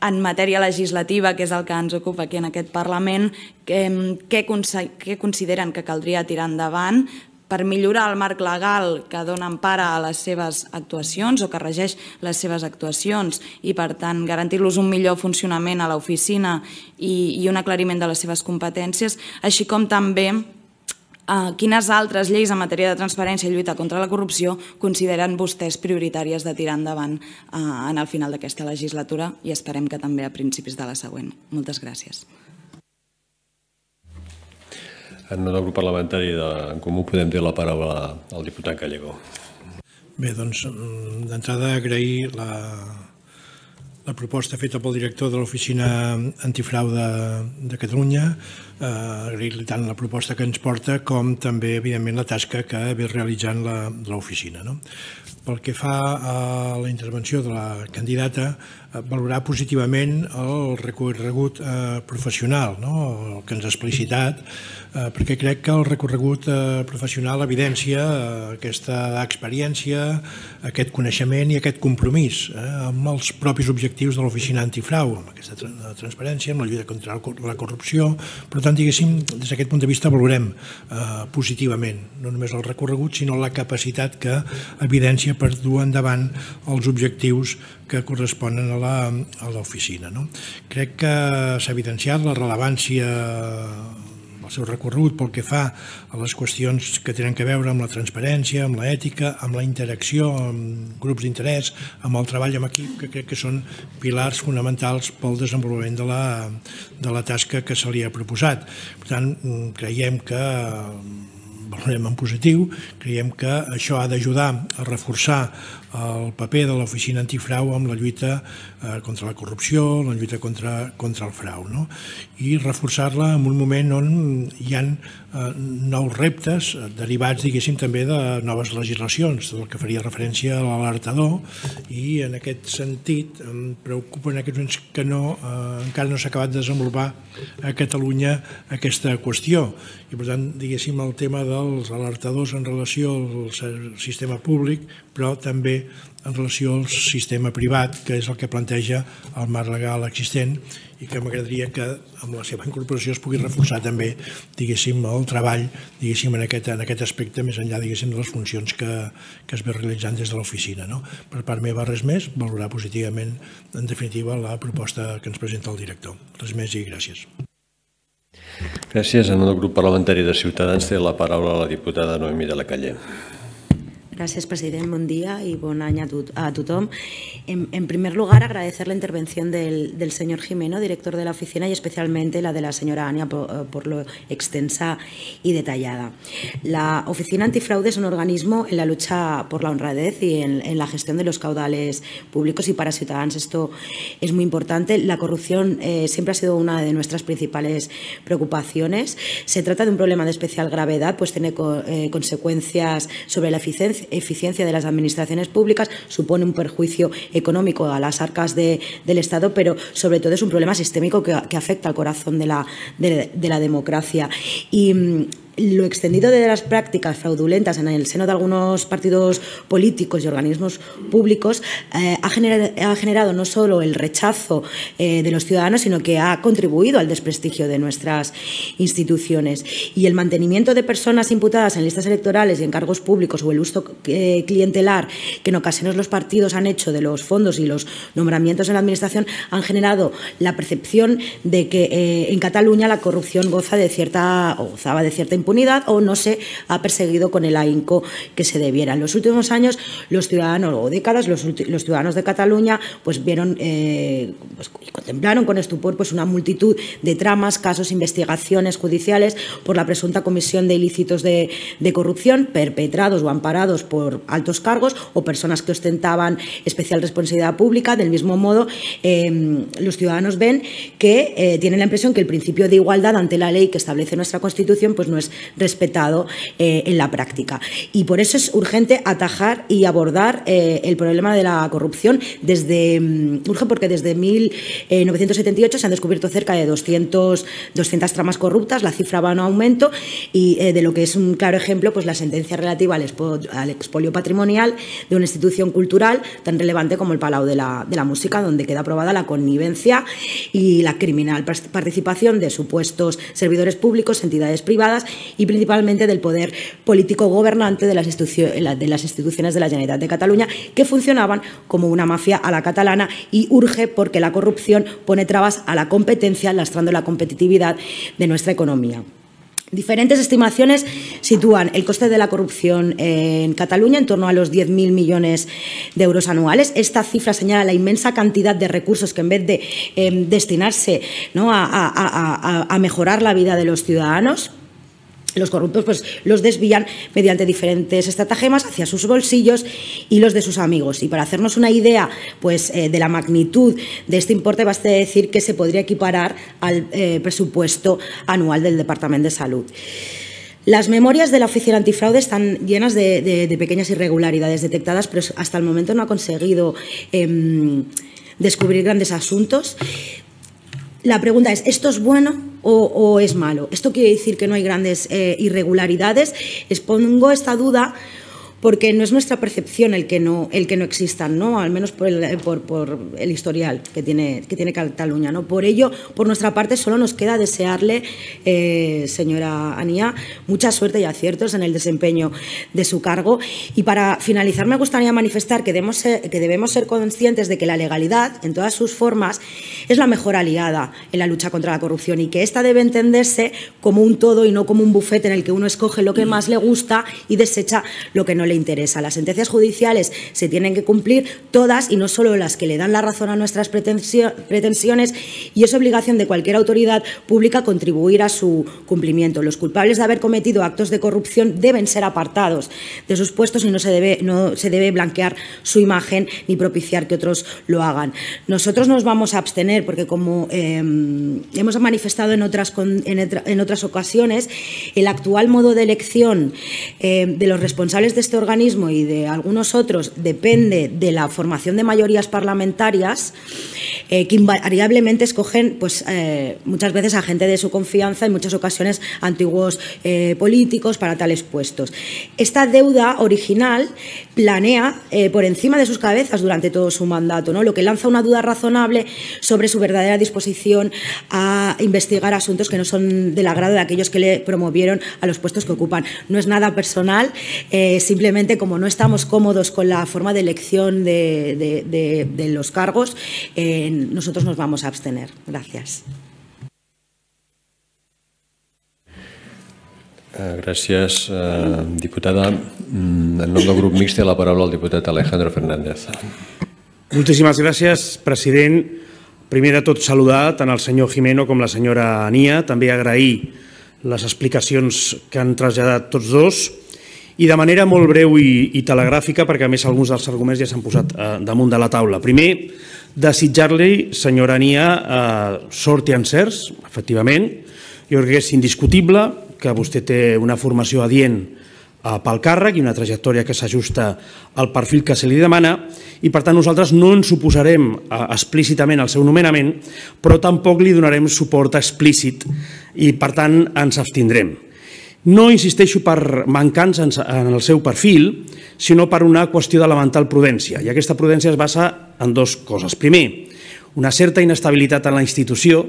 en matèria legislativa, que és el que ens ocupa aquí en aquest Parlament, què consideren que caldria tirar endavant per millorar el marc legal que dona empara a les seves actuacions o que regeix les seves actuacions i, per tant, garantir-los un millor funcionament a l'oficina i un aclariment de les seves competències, així com també quines altres lleis en matèria de transparència i lluita contra la corrupció consideren vostès prioritàries de tirar endavant en el final d'aquesta legislatura i esperem que també a principis de la següent. Moltes gràcies. En el grup parlamentari d'en Comú Podem té la paraula al diputat Gallego. Bé, doncs, d'entrada agrair la proposta feta pel director de l'Oficina Antifrau de Catalunya, agrair-li tant la proposta que ens porta com també, evidentment, la tasca que ve realitzant l'oficina. Pel que fa a la intervenció de la candidata, valorar positivament el recorregut professional, el que ens ha explicitat, perquè crec que el recorregut professional evidencia aquesta experiència, aquest coneixement i aquest compromís amb els propis objectius de l'Oficina Antifrau, amb aquesta transparència, amb la lluita contra la corrupció. Per tant, diguéssim, des d'aquest punt de vista valorem positivament no només el recorregut, sinó la capacitat que evidencia per dur endavant els objectius que corresponen a l'oficina. Crec que s'ha evidenciat la rellevància seu recorregut pel que fa a les qüestions que tenen a veure amb la transparència, amb l'ètica, amb la interacció, amb grups d'interès, amb el treball en equip, que crec que són pilars fonamentals pel desenvolupament de la tasca que se li ha proposat. Per tant, creiem que valorem en positiu, creiem que això ha d'ajudar a reforçar el paper de l'Oficina Antifrau amb la lluita contra la corrupció, la lluita contra el frau, i reforçar-la en un moment on hi ha nous reptes derivats, diguéssim, també de noves legislacions, del que faria referència a l'alertador, i en aquest sentit em preocupa en aquests moments que encara no s'ha acabat de desenvolupar a Catalunya aquesta qüestió. I, per tant, diguéssim, el tema dels alertadors en relació al sistema públic, però també en relació al sistema privat, que és el que planteja el marc legal existent i que m'agradaria que amb la seva incorporació es pugui reforçar també, diguéssim, el treball, diguéssim, en aquest aspecte, més enllà, diguéssim, de les funcions que es ve realitzant des de l'oficina. Per part meva, res més, valorar positivament, en definitiva, la proposta que ens presenta el director. Res més i gràcies. Gràcies. En el grup parlamentari de Ciutadans té la paraula la diputada Noemí de la Calle. Gracias, presidente. Buen día y buen año a tothom. En, en primer lugar, agradecer la intervención del, del señor Gimeno, director de la oficina, y especialmente la de la señora Ania por, por lo extensa y detallada. La Oficina Antifraude es un organismo en la lucha por la honradez y en, en la gestión de los caudales públicos y para ciudadanos. Esto es muy importante. La corrupción eh, siempre ha sido una de nuestras principales preocupaciones. Se trata de un problema de especial gravedad, pues tiene co, eh, consecuencias sobre la eficiencia eficiencia de las administraciones públicas, supone un perjuicio económico a las arcas de, del Estado, pero sobre todo es un problema sistémico que, que afecta al corazón de la, de, de la democracia. Y lo extendido de las prácticas fraudulentas en el seno de algunos partidos políticos y organismos públicos eh, ha, generado, ha generado no solo el rechazo eh, de los ciudadanos, sino que ha contribuido al desprestigio de nuestras instituciones. Y el mantenimiento de personas imputadas en listas electorales y en cargos públicos o el uso eh, clientelar que en ocasiones los partidos han hecho de los fondos y los nombramientos en la Administración han generado la percepción de que eh, en Cataluña la corrupción goza de cierta, o gozaba de cierta impunidad o no se ha perseguido con el ahínco que se debiera. En los últimos años, los ciudadanos o décadas, los, los ciudadanos de Cataluña pues vieron eh, pues, y contemplaron con estupor pues una multitud de tramas, casos, investigaciones judiciales por la presunta comisión de ilícitos de, de corrupción perpetrados o amparados por altos cargos o personas que ostentaban especial responsabilidad pública. Del mismo modo, eh, los ciudadanos ven que eh, tienen la impresión que el principio de igualdad ante la ley que establece nuestra Constitución pues no es respetado eh, en la práctica. Y por eso es urgente atajar y abordar eh, el problema de la corrupción. Desde, um, urge porque desde mil novecientos setenta y ocho se han descubierto cerca de doscientas tramas corruptas, la cifra va en aumento y eh, de lo que es un claro ejemplo pues la sentencia relativa al, expo, al expolio patrimonial de una institución cultural tan relevante como el Palau de la, de la Música, donde queda aprobada la connivencia y la criminal participación de supuestos servidores públicos, entidades privadas y principalmente del poder político gobernante de las, de las instituciones de la Generalitat de Cataluña, que funcionaban como una mafia a la catalana. Y urge porque la corrupción pone trabas a la competencia, lastrando la competitividad de nuestra economía. Diferentes estimaciones sitúan el coste de la corrupción en Cataluña en torno a los diez mil millones de euros anuales. Esta cifra señala la inmensa cantidad de recursos que en vez de eh, destinarse, ¿no?, a, a, a, a mejorar la vida de los ciudadanos, los corruptos pues los desvían mediante diferentes estratagemas hacia sus bolsillos y los de sus amigos. Y para hacernos una idea pues, eh, de la magnitud de este importe, basta decir que se podría equiparar al eh, presupuesto anual del Departamento de Salud. Las memorias de la Oficina Antifraude están llenas de, de, de pequeñas irregularidades detectadas, pero hasta el momento no ha conseguido eh, descubrir grandes asuntos. La pregunta es, ¿esto es bueno o, o es malo? Esto quiere decir que no hay grandes eh, irregularidades. Expongo esta duda porque no es nuestra percepción el que no, el que no existan, ¿no?, al menos por el, por, por el historial que tiene, que tiene Cataluña, ¿no? Por ello, por nuestra parte, solo nos queda desearle, eh, señora Anía, mucha suerte y aciertos en el desempeño de su cargo. Y para finalizar, me gustaría manifestar que debemos ser, que debemos ser conscientes de que la legalidad, en todas sus formas, es la mejor aliada en la lucha contra la corrupción y que ésta debe entenderse como un todo y no como un bufete en el que uno escoge lo que más le gusta y desecha lo que no le interesa. Las sentencias judiciales se tienen que cumplir todas y no solo las que le dan la razón a nuestras pretensiones, y es obligación de cualquier autoridad pública contribuir a su cumplimiento. Los culpables de haber cometido actos de corrupción deben ser apartados de sus puestos y no se debe, no se debe blanquear su imagen ni propiciar que otros lo hagan. Nosotros nos vamos a abstener porque, como eh, hemos manifestado en otras, en otras ocasiones, el actual modo de elección eh, de los responsables de este organismo y de algunos otros depende de la formación de mayorías parlamentarias eh, que invariablemente escogen pues, eh, muchas veces a gente de su confianza, en muchas ocasiones antiguos eh, políticos para tales puestos. Esta deuda original planea eh, por encima de sus cabezas durante todo su mandato, ¿no?, lo que lanza una duda razonable sobre su verdadera disposición a investigar asuntos que no son del agrado de aquellos que le promovieron a los puestos que ocupan. No es nada personal, eh, simplemente Simplemente, como no estamos cómodos con la forma de elección de, de, de, de los cargos, eh, nosotros nos vamos a abstener. Gracias. Gràcies, diputada. En nom del grup mixt té la paraula el diputat Alejandro Fernández. Moltíssimes gràcies, president. Primer de tot, saludar tant el senyor Gimeno com la senyora Anía. També agrair les explicacions que han traslladat tots dos. I de manera molt breu i telegràfica, perquè a més alguns dels arguments ja s'han posat damunt de la taula. Primer, desitjar-li, senyora Anía, sort i encerts, efectivament. Jo crec que és indiscutible que vostè té una formació adient pel càrrec i una trajectòria que s'ajusta al perfil que se li demana i, per tant, nosaltres no ens oposarem explícitament al seu nomenament, però tampoc li donarem suport explícit i, per tant, ens abstindrem. No insisteixo per mancances en el seu perfil, sinó per una qüestió de elemental prudència. I aquesta prudència es basa en dues coses. Primer, una certa inestabilitat en la institució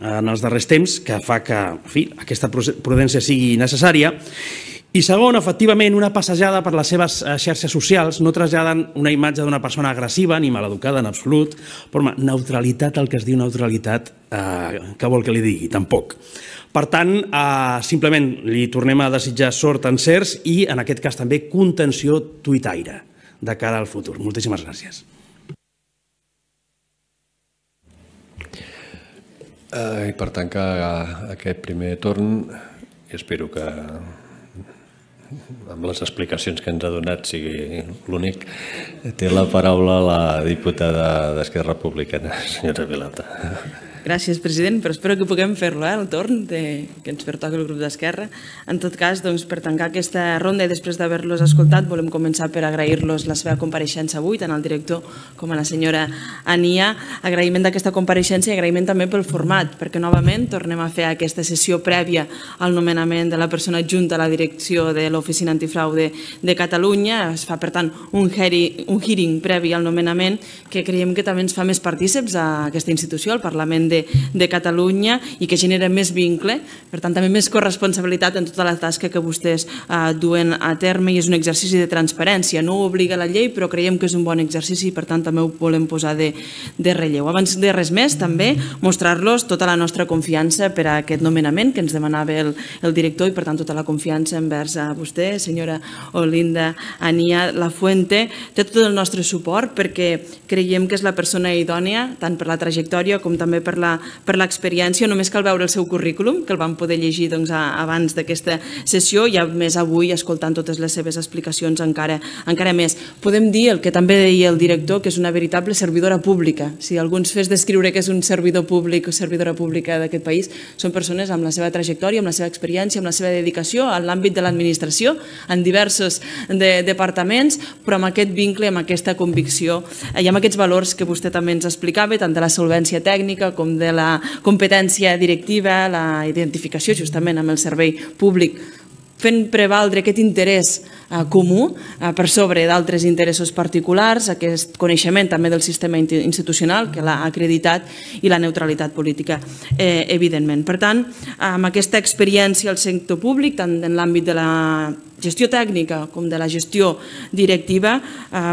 en els darrers temps, que fa que, en fi, aquesta prudència sigui necessària. I segon, efectivament, una passejada per les seves xarxes socials no traslladen una imatge d'una persona agressiva ni maleducada en absolut, però, home, neutralitat, el que es diu neutralitat, què vol que li digui? Tampoc. Per tant, simplement li tornem a desitjar sort, encerts i, en aquest cas, també contenció tuitaire de cara al futur. Moltíssimes gràcies. I per tancar aquest primer torn, espero que amb les explicacions que ens ha donat sigui l'únic, té la paraula la diputada d'Esquerra Republicana, senyora Vilalta. Gràcies, president, però espero que puguem fer-lo, el torn que ens pertoca el grup d'Esquerra. En tot cas, per tancar aquesta ronda i després d'haver-los escoltat, volem començar per agrair-los la seva compareixença avui, tant al director com a la senyora Anía. Agraïment d'aquesta compareixença i agraïment també pel format, perquè novament tornem a fer aquesta sessió prèvia al nomenament de la persona adjunta a la direcció de l'Oficina Antifrau de Catalunya. Es fa, per tant, un hearing previ al nomenament que creiem que també ens fa més partícips a aquesta institució, al Parlament de de Catalunya, i que genera més vincle, per tant també més corresponsabilitat en tota la tasca que vostès duen a terme, i és un exercici de transparència. No ho obliga la llei, però creiem que és un bon exercici i per tant també ho volem posar de relleu. Abans de res més, també mostrar-los tota la nostra confiança per a aquest nomenament que ens demanava el director i per tant tota la confiança envers a vostè, senyora Olinda Anía Lafuente. Té tot el nostre suport perquè creiem que és la persona idònea tant per la trajectòria com també per per l'experiència. Només cal veure el seu currículum, que el vam poder llegir abans d'aquesta sessió, i a més avui, escoltant totes les seves explicacions, encara més. Podem dir el que també deia el director, que és una veritable servidora pública. Si algú ens fes descriure que és un servidor públic o servidora pública d'aquest país, són persones amb la seva trajectòria, amb la seva experiència, amb la seva dedicació en l'àmbit de l'administració, en diversos departaments, però amb aquest vincle, amb aquesta convicció i amb aquests valors que vostè també ens explicava, tant de la solvència tècnica com de la competència directiva, la identificació justament amb el servei públic, fent prevaldre aquest interès comú per sobre d'altres interessos particulars, aquest coneixement també del sistema institucional que l'ha acreditat i la neutralitat política, evidentment. Per tant, amb aquesta experiència al sector públic, tant en l'àmbit de la gestió tècnica com de la gestió directiva,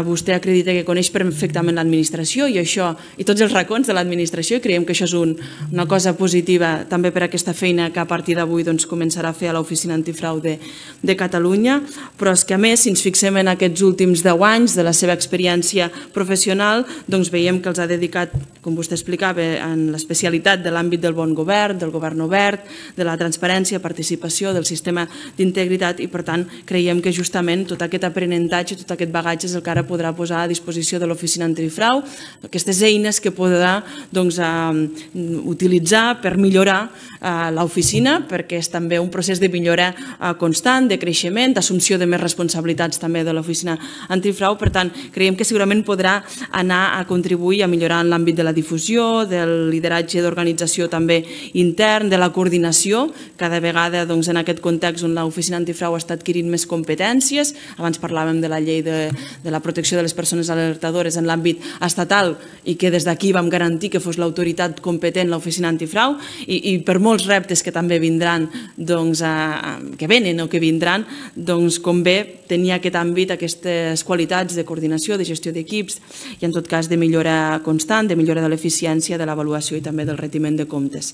vostè acredita que coneix perfectament l'administració i això i tots els racons de l'administració, i creiem que això és una cosa positiva també per aquesta feina que a partir d'avui començarà a fer a l'Oficina Antifrau de Catalunya. Però és que a més, si ens fixem en aquests últims deu anys de la seva experiència professional, doncs veiem que els ha dedicat, com vostè explicava, en l'especialitat de l'àmbit del bon govern, del govern obert, de la transparència, participació, del sistema d'integritat, i per tant creiem que justament tot aquest aprenentatge, tot aquest bagatge és el que ara podrà posar a disposició de l'Oficina Antifrau, aquestes eines que podrà utilitzar per millorar l'oficina, perquè és també un procés de millora constant, de creixement, d'assumpció de més responsabilitats també de l'Oficina Antifrau. Per tant, creiem que segurament podrà anar a contribuir a millorar en l'àmbit de la difusió, del lideratge d'organització també intern, de la coordinació, cada vegada en aquest context on l'Oficina Antifrau està adquirint més competències. Abans parlàvem de la llei de la protecció de les persones alertadores en l'àmbit estatal i que des d'aquí vam garantir que fos l'autoritat competent l'Oficina Antifrau, i per molts reptes que també vindran, que venen o que vindran, doncs convé tenir aquest àmbit, aquestes qualitats de coordinació, de gestió d'equips i en tot cas de millora constant, de millora de l'eficiència, de l'avaluació i també del retiment de comptes.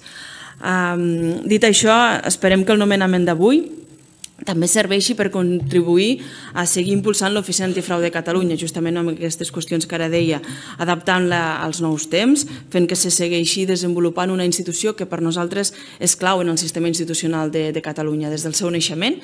Dit això, esperem que el nomenament d'avui també serveixi per contribuir a seguir impulsant l'Oficina Antifrau de Catalunya, justament amb aquestes qüestions que ara deia, adaptant-la als nous temps, fent que se segueixi desenvolupant una institució que per nosaltres és clau en el sistema institucional de, de Catalunya, des del seu naixement,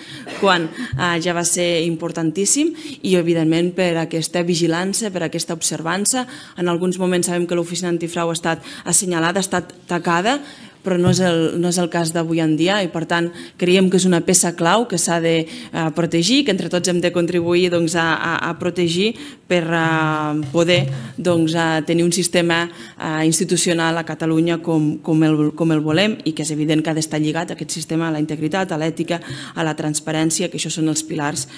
quan eh, ja va ser importantíssim, i evidentment per aquesta vigilància, per aquesta observança. En alguns moments sabem que l'Oficina Antifrau ha estat assenyalada, ha estat tacada, però no és el, no és el cas d'avui en dia, i per tant creiem que és una peça clau que s'ha de eh, protegir, que entre tots hem de contribuir doncs, a, a, a protegir per eh, poder doncs, a tenir un sistema eh, institucional a Catalunya com, com, el, com el volem, i que és evident que ha d'estar lligat aquest sistema a la integritat, a l'ètica, a la transparència, que això són els pilars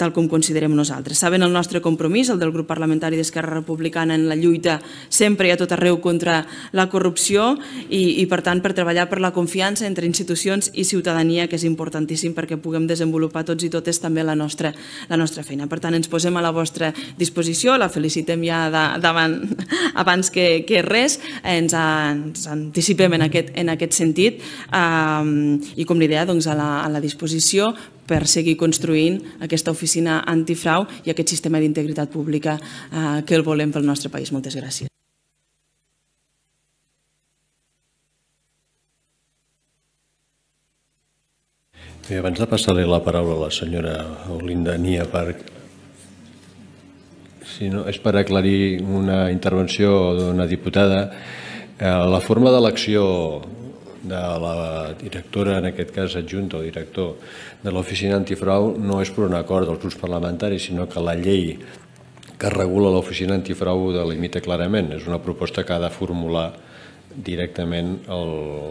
tal com considerem nosaltres. Saben el nostre compromís, el del grup parlamentari d'Esquerra Republicana, en la lluita sempre i a tot arreu contra la corrupció i, i per tant per treballar per la confiança entre institucions i ciutadania, que és importantíssim perquè puguem desenvolupar tots i totes també la nostra, la nostra feina. Per tant, ens posem a la vostra disposició, la felicitem ja davant, abans que, que res, ens, ens anticipem en aquest, en aquest sentit eh, i com l'idea doncs, a, la, a la disposició per seguir construint aquesta oficina antifrau i aquest sistema d'integritat pública eh, que el volem pel nostre país. Moltes gràcies. Bé, abans de passar-li la paraula a la senyora Olinda Anía per... si no, és per aclarir una intervenció d'una diputada. La forma d'elecció de la directora, en aquest cas adjunta o director, de l'Oficina Antifrau no és per un acord dels grups parlamentaris, sinó que la llei que regula l'Oficina Antifrau ho delimita clarament. És una proposta que ha de formular directament el,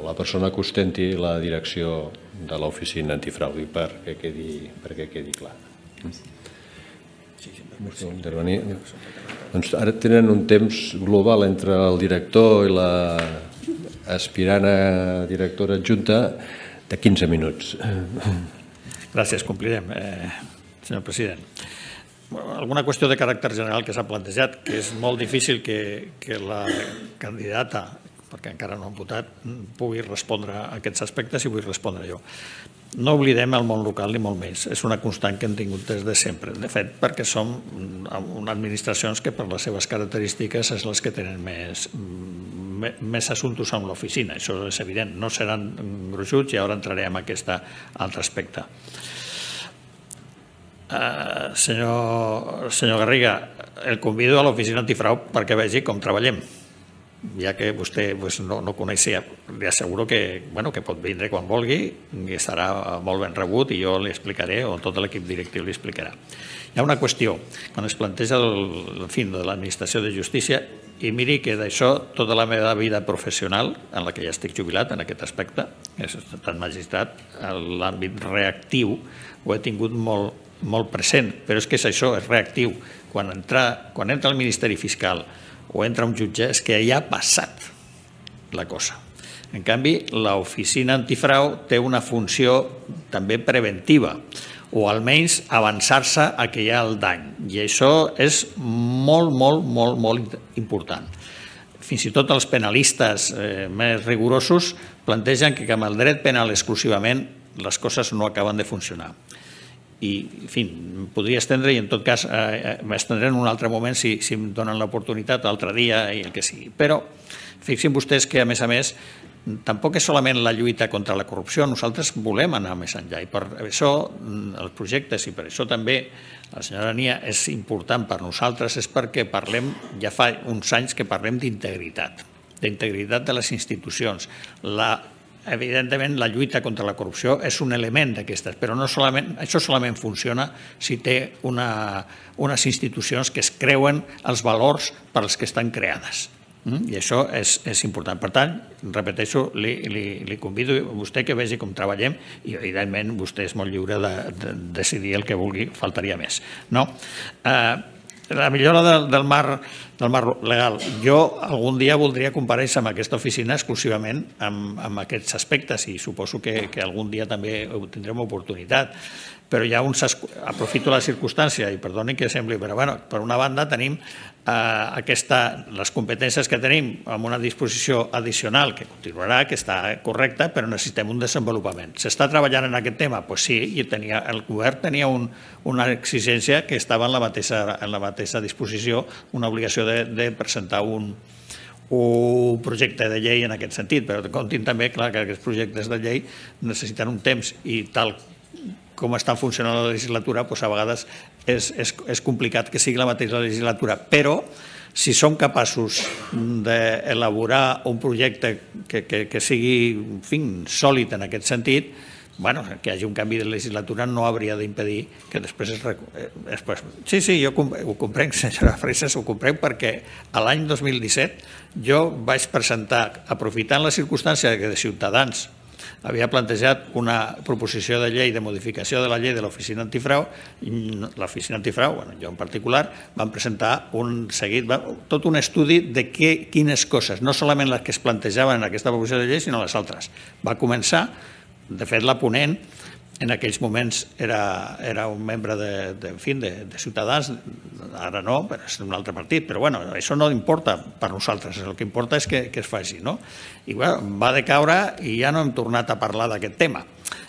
la persona que ostenti la direcció de l'Oficina Antifrau, i perquè quedi, perquè quedi clar. Sí, sí, doncs ara tenen un temps global entre el director i l'aspirant a directora adjunta de quinze minuts. Gràcies, complirem, eh, senyor president. Alguna qüestió de caràcter general que s'ha plantejat, que és molt difícil que, que la candidata, perquè encara no han votat, pugui respondre a aquests aspectes i vull respondre jo. No oblidem el món local ni molt més. És una constant que hem tingut des de sempre. De fet, perquè som unes administracions que per les seves característiques és les que tenen més, més assumptes amb l'oficina. Això és evident. No seran gruixuts i ara entraré en aquest altre aspecte. Uh, senyor, senyor Garriga, el convido a l'Oficina Antifrau perquè vegi com treballem, ja que vostè pues, no, no coneixia. Li asseguro que, bueno, que pot vindre quan vulgui i estarà molt ben rebut, i jo li explicaré, o tot l'equip directiu li explicarà. Hi ha una qüestió, quan es planteja el, el fin de l'administració de justícia, i miri que d'això tota la meva vida professional, en la que ja estic jubilat en aquest aspecte, és tant magistrat, l'àmbit reactiu ho he tingut molt, molt present, però és que és això, és reactiu. Quan entra, quan entra el Ministeri Fiscal o entra un jutge, és que ja ha passat la cosa. En canvi, l'Oficina Antifrau té una funció també preventiva, o almenys avançar-se a que hi ha el dany. I això és molt, molt, molt, molt important. Fins i tot els penalistes eh, més rigorosos plantegen que amb el dret penal exclusivament les coses no acaben de funcionar. I, en fi, podria estendre, i en tot cas eh, m'estendré en un altre moment si, si em donen l'oportunitat, l'altre dia i el que sigui. Però fixin vostès que, a més a més, tampoc és solament la lluita contra la corrupció. Nosaltres volem anar més enllà, i per això els projectes, i per això també la senyora Anía és important per nosaltres, és perquè parlem, ja fa uns anys que parlem d'integritat, d'integritat de les institucions. La Evidentment, la lluita contra la corrupció és un element d'aquestes, però no solament, això solament funciona si té una, unes institucions que es creuen els valors per als que estan creades. I això és, és important. Per tant, repeteixo, li, li, li convido a vostè que vegi com treballem, i evidentment vostè és molt lliure de, de decidir el que vulgui, faltaria més. No? Eh, la millora del, del mar del marc legal. Jo algun dia voldria comparar-se amb aquesta oficina exclusivament amb aquests aspectes i suposo que algun dia també tindrem oportunitat. Però hi ha uns... Aprofito la circumstància i perdoni que sembli, però per una banda tenim les competències que tenim amb una disposició addicional que continuarà, que està correcta, però necessitem un desenvolupament. S'està treballant en aquest tema? Doncs sí, i el govern tenia una exigència que estava en la mateixa disposició, una obligació de presentar un un projecte de llei en aquest sentit, però comptin també que aquests projectes de llei necessiten un temps i tal com està funcionant la legislatura, a vegades és complicat que sigui la mateixa legislatura. Però si som capaços d'elaborar un projecte que sigui sòlid en aquest sentit, que hi hagi un canvi de legislatura no hauria d'impedir que després es... Sí, sí, jo ho comprenc, senyora Freixa, ho comprenc perquè l'any dos mil disset jo vaig presentar, aprofitant la circumstància que de Ciutadans havia plantejat una proposició de llei de modificació de la llei de l'Oficina Antifrau, l'Oficina Antifrau, jo en particular, vam presentar un seguit, tot un estudi de quines coses, no solament les que es plantejaven en aquesta proposició de llei, sinó les altres. Va començar, de fet, la ponent, en aquells moments era un membre de Ciutadans, ara no, és d'un altre partit, però bueno, això no importa per nosaltres, el que importa és que es faci, no? I va decaure i ja no hem tornat a parlar d'aquest tema.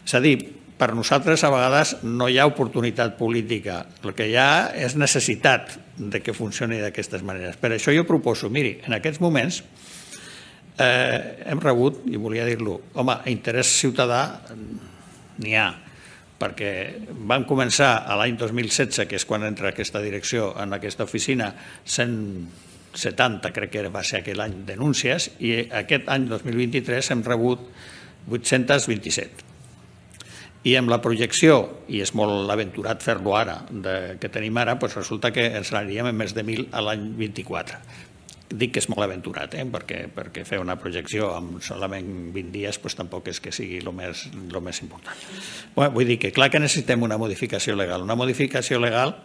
És a dir, per nosaltres a vegades no hi ha oportunitat política, el que hi ha és necessitat que funcioni d'aquestes maneres. Per això jo proposo, miri, en aquests moments hem rebut, i volia dir-lo, home, interès ciutadà n'hi ha, perquè vam començar l'any dos mil setze, que és quan entra aquesta direcció en aquesta oficina, cent setanta, crec que va ser aquell any, denúncies, i aquest any dos mil vint-i-tres hem rebut vuit-cents vint-i-set. I amb la projecció, i és molt aventurat fer-lo ara, que tenim ara, resulta que ens n'aniríem més de mil a l'any vint-i-quatre. Dic que és molt aventurat, perquè fer una projecció en solament vint dies tampoc és que sigui el més important. Vull dir que clar que necessitem una modificació legal, una modificació legal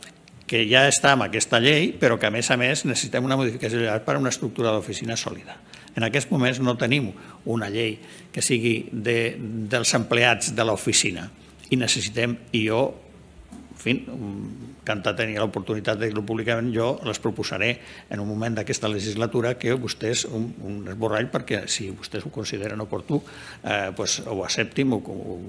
que ja està en aquesta llei, però que a més a més necessitem una modificació legal per a una estructura d'oficina sòlida. En aquests moments no tenim una llei que sigui dels empleats de l'oficina i necessitem, i jo, en fi, encantat tenir l'oportunitat de dir-ho públicament, jo les proposaré en un moment d'aquesta legislatura que vostès, un esborrall, perquè si vostès ho consideren oportú, ho acceptin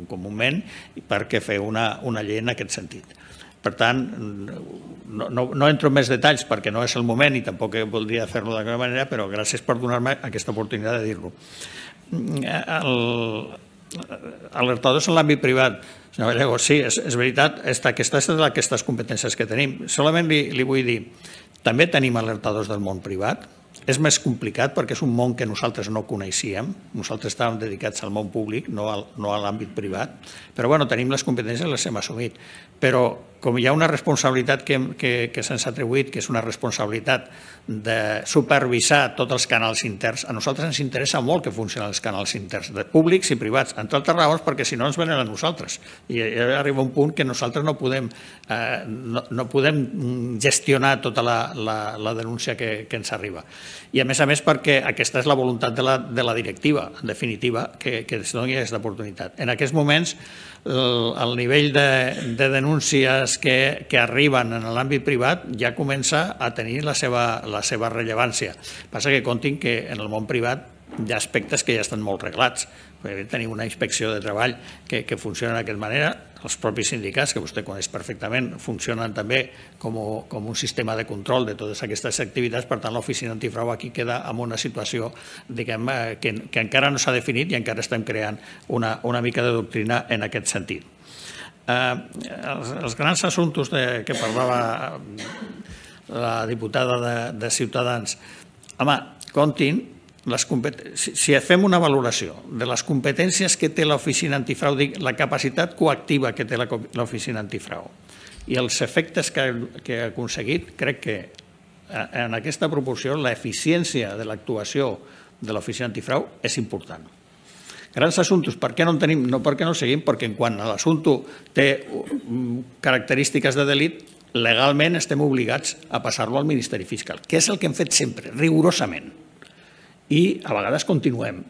comúment perquè fer una llei en aquest sentit. Per tant, no entro en més detalls perquè no és el moment i tampoc voldria fer-lo d'aquesta manera, però gràcies per donar-me aquesta oportunitat de dir-ho. Alertadors en l'àmbit privat. Sí, és veritat, aquesta és la que les competències que tenim. Solament li vull dir, també tenim alertadors del món privat. És més complicat perquè és un món que nosaltres no coneixíem. Nosaltres estàvem dedicats al món públic, no a l'àmbit privat. Però bé, tenim les competències, les hem assumit. Però com hi ha una responsabilitat que se'ns ha atribuït, que és una responsabilitat de supervisar tots els canals interns, a nosaltres ens interessa molt que funcionin els canals interns, de públics i privats, entre altres raons perquè si no ens venen a nosaltres. I arriba un punt que nosaltres no podem gestionar tota la denúncia que ens arriba. I a més a més perquè aquesta és la voluntat de la directiva, en definitiva, que es doni aquesta oportunitat. En aquests moments el nivell de denúncies que arriben en l'àmbit privat ja comença a tenir la seva rellevància. Passa que comptin que en el món privat hi ha aspectes que ja estan molt reglats. Tenim una inspecció de treball que funciona d'aquesta manera. Els propis sindicats, que vostè coneix perfectament, funcionen també com un sistema de control de totes aquestes activitats. Per tant, l'Oficina Antifrau aquí queda en una situació que encara no s'ha definit i encara estem creant una mica de doctrina en aquest sentit. Els grans assumptes que parlava la diputada de Ciutadans. Home, comptin. Si fem una valoració de les competències que té l'Oficina Antifrau, la capacitat coactiva que té l'Oficina Antifrau i els efectes que ha aconseguit, crec que en aquesta proporció l'eficiència de l'actuació de l'Oficina Antifrau és important. Grans assumptes, per què no en tenim? No perquè no el seguim, perquè en quant a l'assumpte té característiques de delit, legalment estem obligats a passar-lo al Ministeri Fiscal, que és el que hem fet sempre, rigorosament. I a vegades continuem.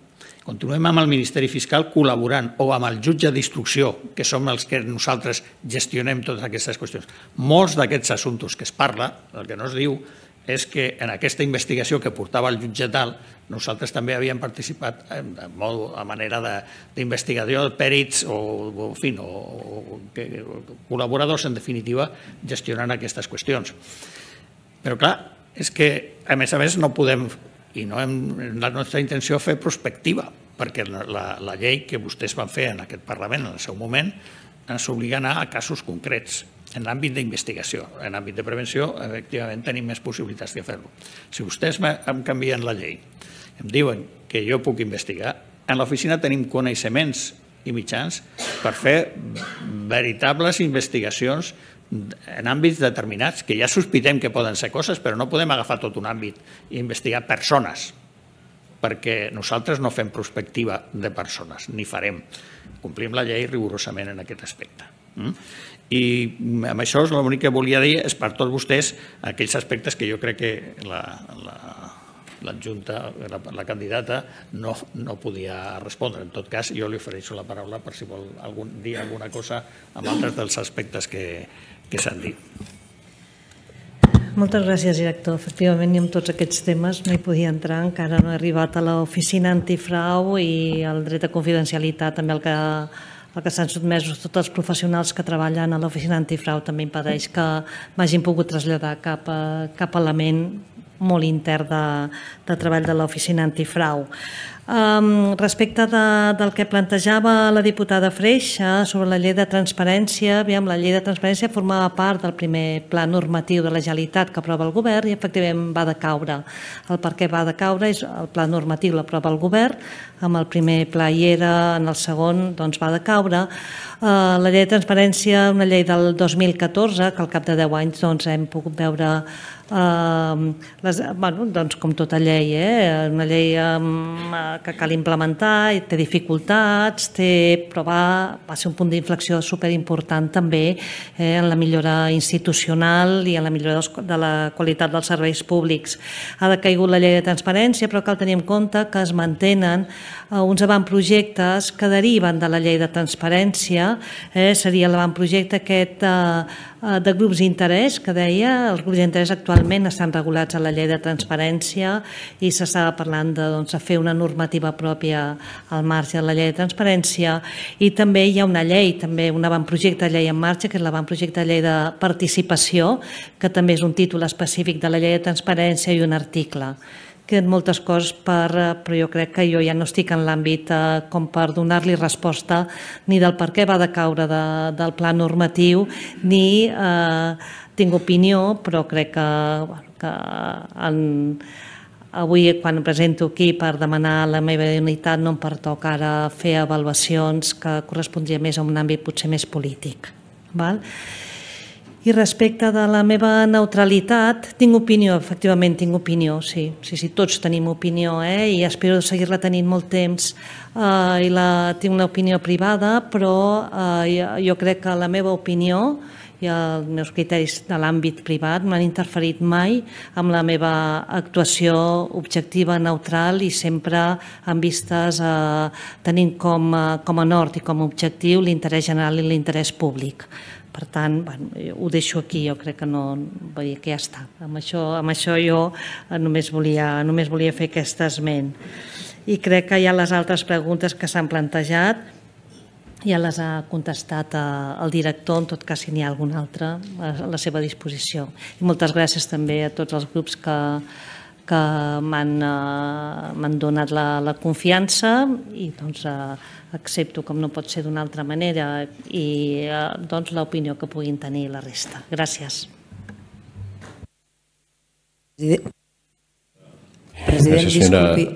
Continuem amb el Ministeri Fiscal col·laborant o amb el jutge d'instrucció, que som els que nosaltres gestionem totes aquestes qüestions. Molts d'aquests assumptes que es parla, el que no es diu, és que en aquesta investigació que portava el jutge tal, nosaltres també havíem participat de manera d'investigació de pèrits o col·laboradors, en definitiva, gestionant aquestes qüestions. Però clar, és que a més a més no podem, i no hem la nostra intenció, fer prospectiva, perquè la llei que vostès van fer en aquest Parlament en el seu moment ens obliga a anar a casos concrets. En l'àmbit d'investigació, en l'àmbit de prevenció, efectivament tenim més possibilitats de fer-ho. Si vostès em canvien la llei, em diuen que jo puc investigar, en l'oficina tenim coneixements i mitjans per fer veritables investigacions en àmbits determinats, que ja sospitem que poden ser coses, però no podem agafar tot un àmbit i investigar persones, perquè nosaltres no fem prospectiva de persones, ni farem. Complim la llei rigorosament en aquest aspecte. I amb això l'únic que volia dir és per tots vostès aquells aspectes que jo crec que l'adjunta, la candidata, no podia respondre. En tot cas, jo li ofereixo la paraula per si vol dir alguna cosa amb altres dels aspectes que s'han dit. Moltes gràcies, director. Efectivament, ni amb tots aquests temes no hi podia entrar, encara no he arribat a l'oficina antifrau i al dret a confidencialitat, també el que... el que s'han sotmès tots els professionals que treballen a l'oficina antifrau també impedeix que m'hagin pogut traslladar cap element molt intern de treball de l'oficina antifrau. Respecte del que plantejava la diputada Freixa sobre la llei de transparència, la llei de transparència formava part del primer pla normatiu de la Generalitat que aprova el govern i efectivament va decaure. El per què va decaure és el pla normatiu l'aprova el govern, amb el primer pla hi era, en el segon va decaure. La llei de transparència, una llei del dos mil catorze, que al cap de deu anys hem pogut veure com tota llei, una llei que cal implementar, té dificultats, però va ser un punt d'inflexió superimportant també en la millora institucional i en la millora de la qualitat dels serveis públics. Ha decaigut la llei de transparència, però cal tenir en compte que es mantenen uns avantprojectes que deriven de la llei de transparència. Seria l'avantprojecte aquest de grups d'interès, que deia, els grups d'interès actualment estan regulats a la llei de transparència i s'estava parlant de fer una normativa pròpia al marge de la llei de transparència, i també hi ha una llei, també un avantprojecte de llei en marxa, que és l'avantprojecte de llei de participació, que també és un títol específic de la llei de transparència i un article. Queden moltes coses, per, però jo crec que jo ja no estic en l'àmbit com per donar-li resposta ni del per què va decaure de, del pla normatiu, ni eh, tinc opinió, però crec que, que en, avui quan em presento aquí per demanar la meva unitat no em pertoca ara fer avaluacions que correspondria més a un àmbit potser més polític. Val? I respecte de la meva neutralitat, tinc opinió, efectivament tinc opinió, sí, sí, sí tots tenim opinió, eh? I espero seguir-la tenint molt temps. Uh, i la, tinc una opinió privada, però uh, jo crec que la meva opinió i els meus criteris de l'àmbit privat no han interferit mai amb la meva actuació objectiva, neutral i sempre amb vistes a tenir com a nord i com a objectiu l'interès general i l'interès públic. Per tant, ho deixo aquí, jo crec que no... Vull dir que ja està. Amb això jo només volia fer aquest esment. I crec que hi ha les altres preguntes que s'han plantejat, ja les ha contestat el director, en tot cas si n'hi ha alguna altra a la seva disposició. I moltes gràcies també a tots els grups que... que m'han donat la confiança i accepto, com no pot ser d'una altra manera, i l'opinió que puguin tenir la resta. Gràcies. President, disculpi.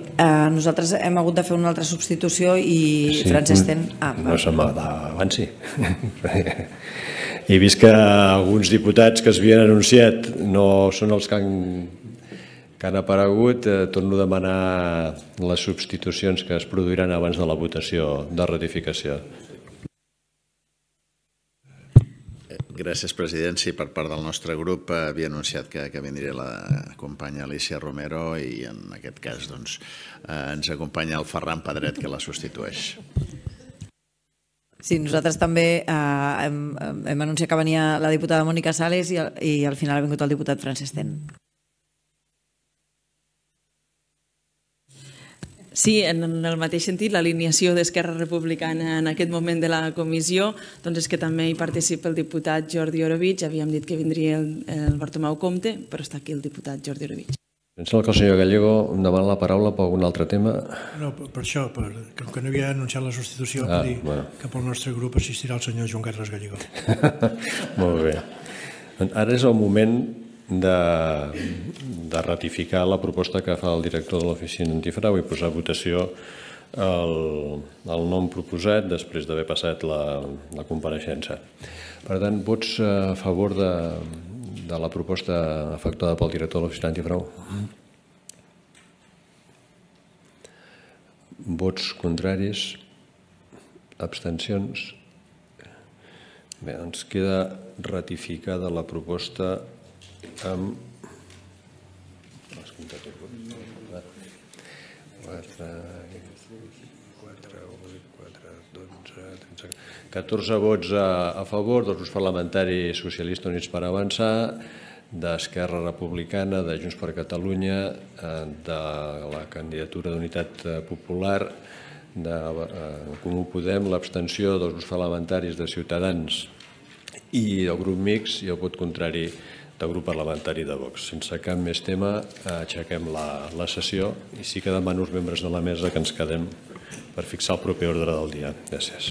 Nosaltres hem hagut de fer una altra substitució i Francesc Ten... No se m'avanci. He vist que alguns diputats que s'havien anunciat no són els que han... que han aparegut. Torno a demanar les substitucions que es produiran abans de la votació de ratificació. Gràcies, president. Sí, per part del nostre grup havia anunciat que vindria la companya Alicia Romero i en aquest cas ens acompanya el Ferran Pedret, que la substitueix. Sí, nosaltres també hem anunciat que venia la diputada Mònica Sales i al final ha vingut el diputat Francesc Ten. Sí, en el mateix sentit, l'alineació d'Esquerra Republicana en aquest moment de la comissió és que també hi participa el diputat Jordi Orovitch. Havíem dit que vindria el Bartomeu Comte, però està aquí el diputat Jordi Orovitch. Pensa que el senyor Gallego demana la paraula per algun altre tema. No, per això, com que no havia anunciat la substitució, que pel nostre grup assistirà el senyor Joan Carles Gallego. Molt bé. Ara és el moment de ratificar la proposta que fa el director de l'Oficina Antifrau i posar a votació el nom proposat després d'haver passat la compareixença. Per tant, vots a favor de la proposta efectuada pel director de l'Oficina Antifrau? Vots contraris? Abstencions? Bé, ens queda ratificada la proposta amb catorze vots a favor dels grups parlamentaris socialistes Units per Avançar, d'Esquerra Republicana, de Junts per Catalunya, de la candidatura d'Unitat Popular, de Comú Podem, l'abstenció dels grups parlamentaris de Ciutadans i del grup mixt i el vot contrari del grup parlamentari de Vox. Sense cap més tema, aixequem la sessió i sí que demano als membres de la mesa que ens quedem per fixar el proper ordre del dia. Gràcies.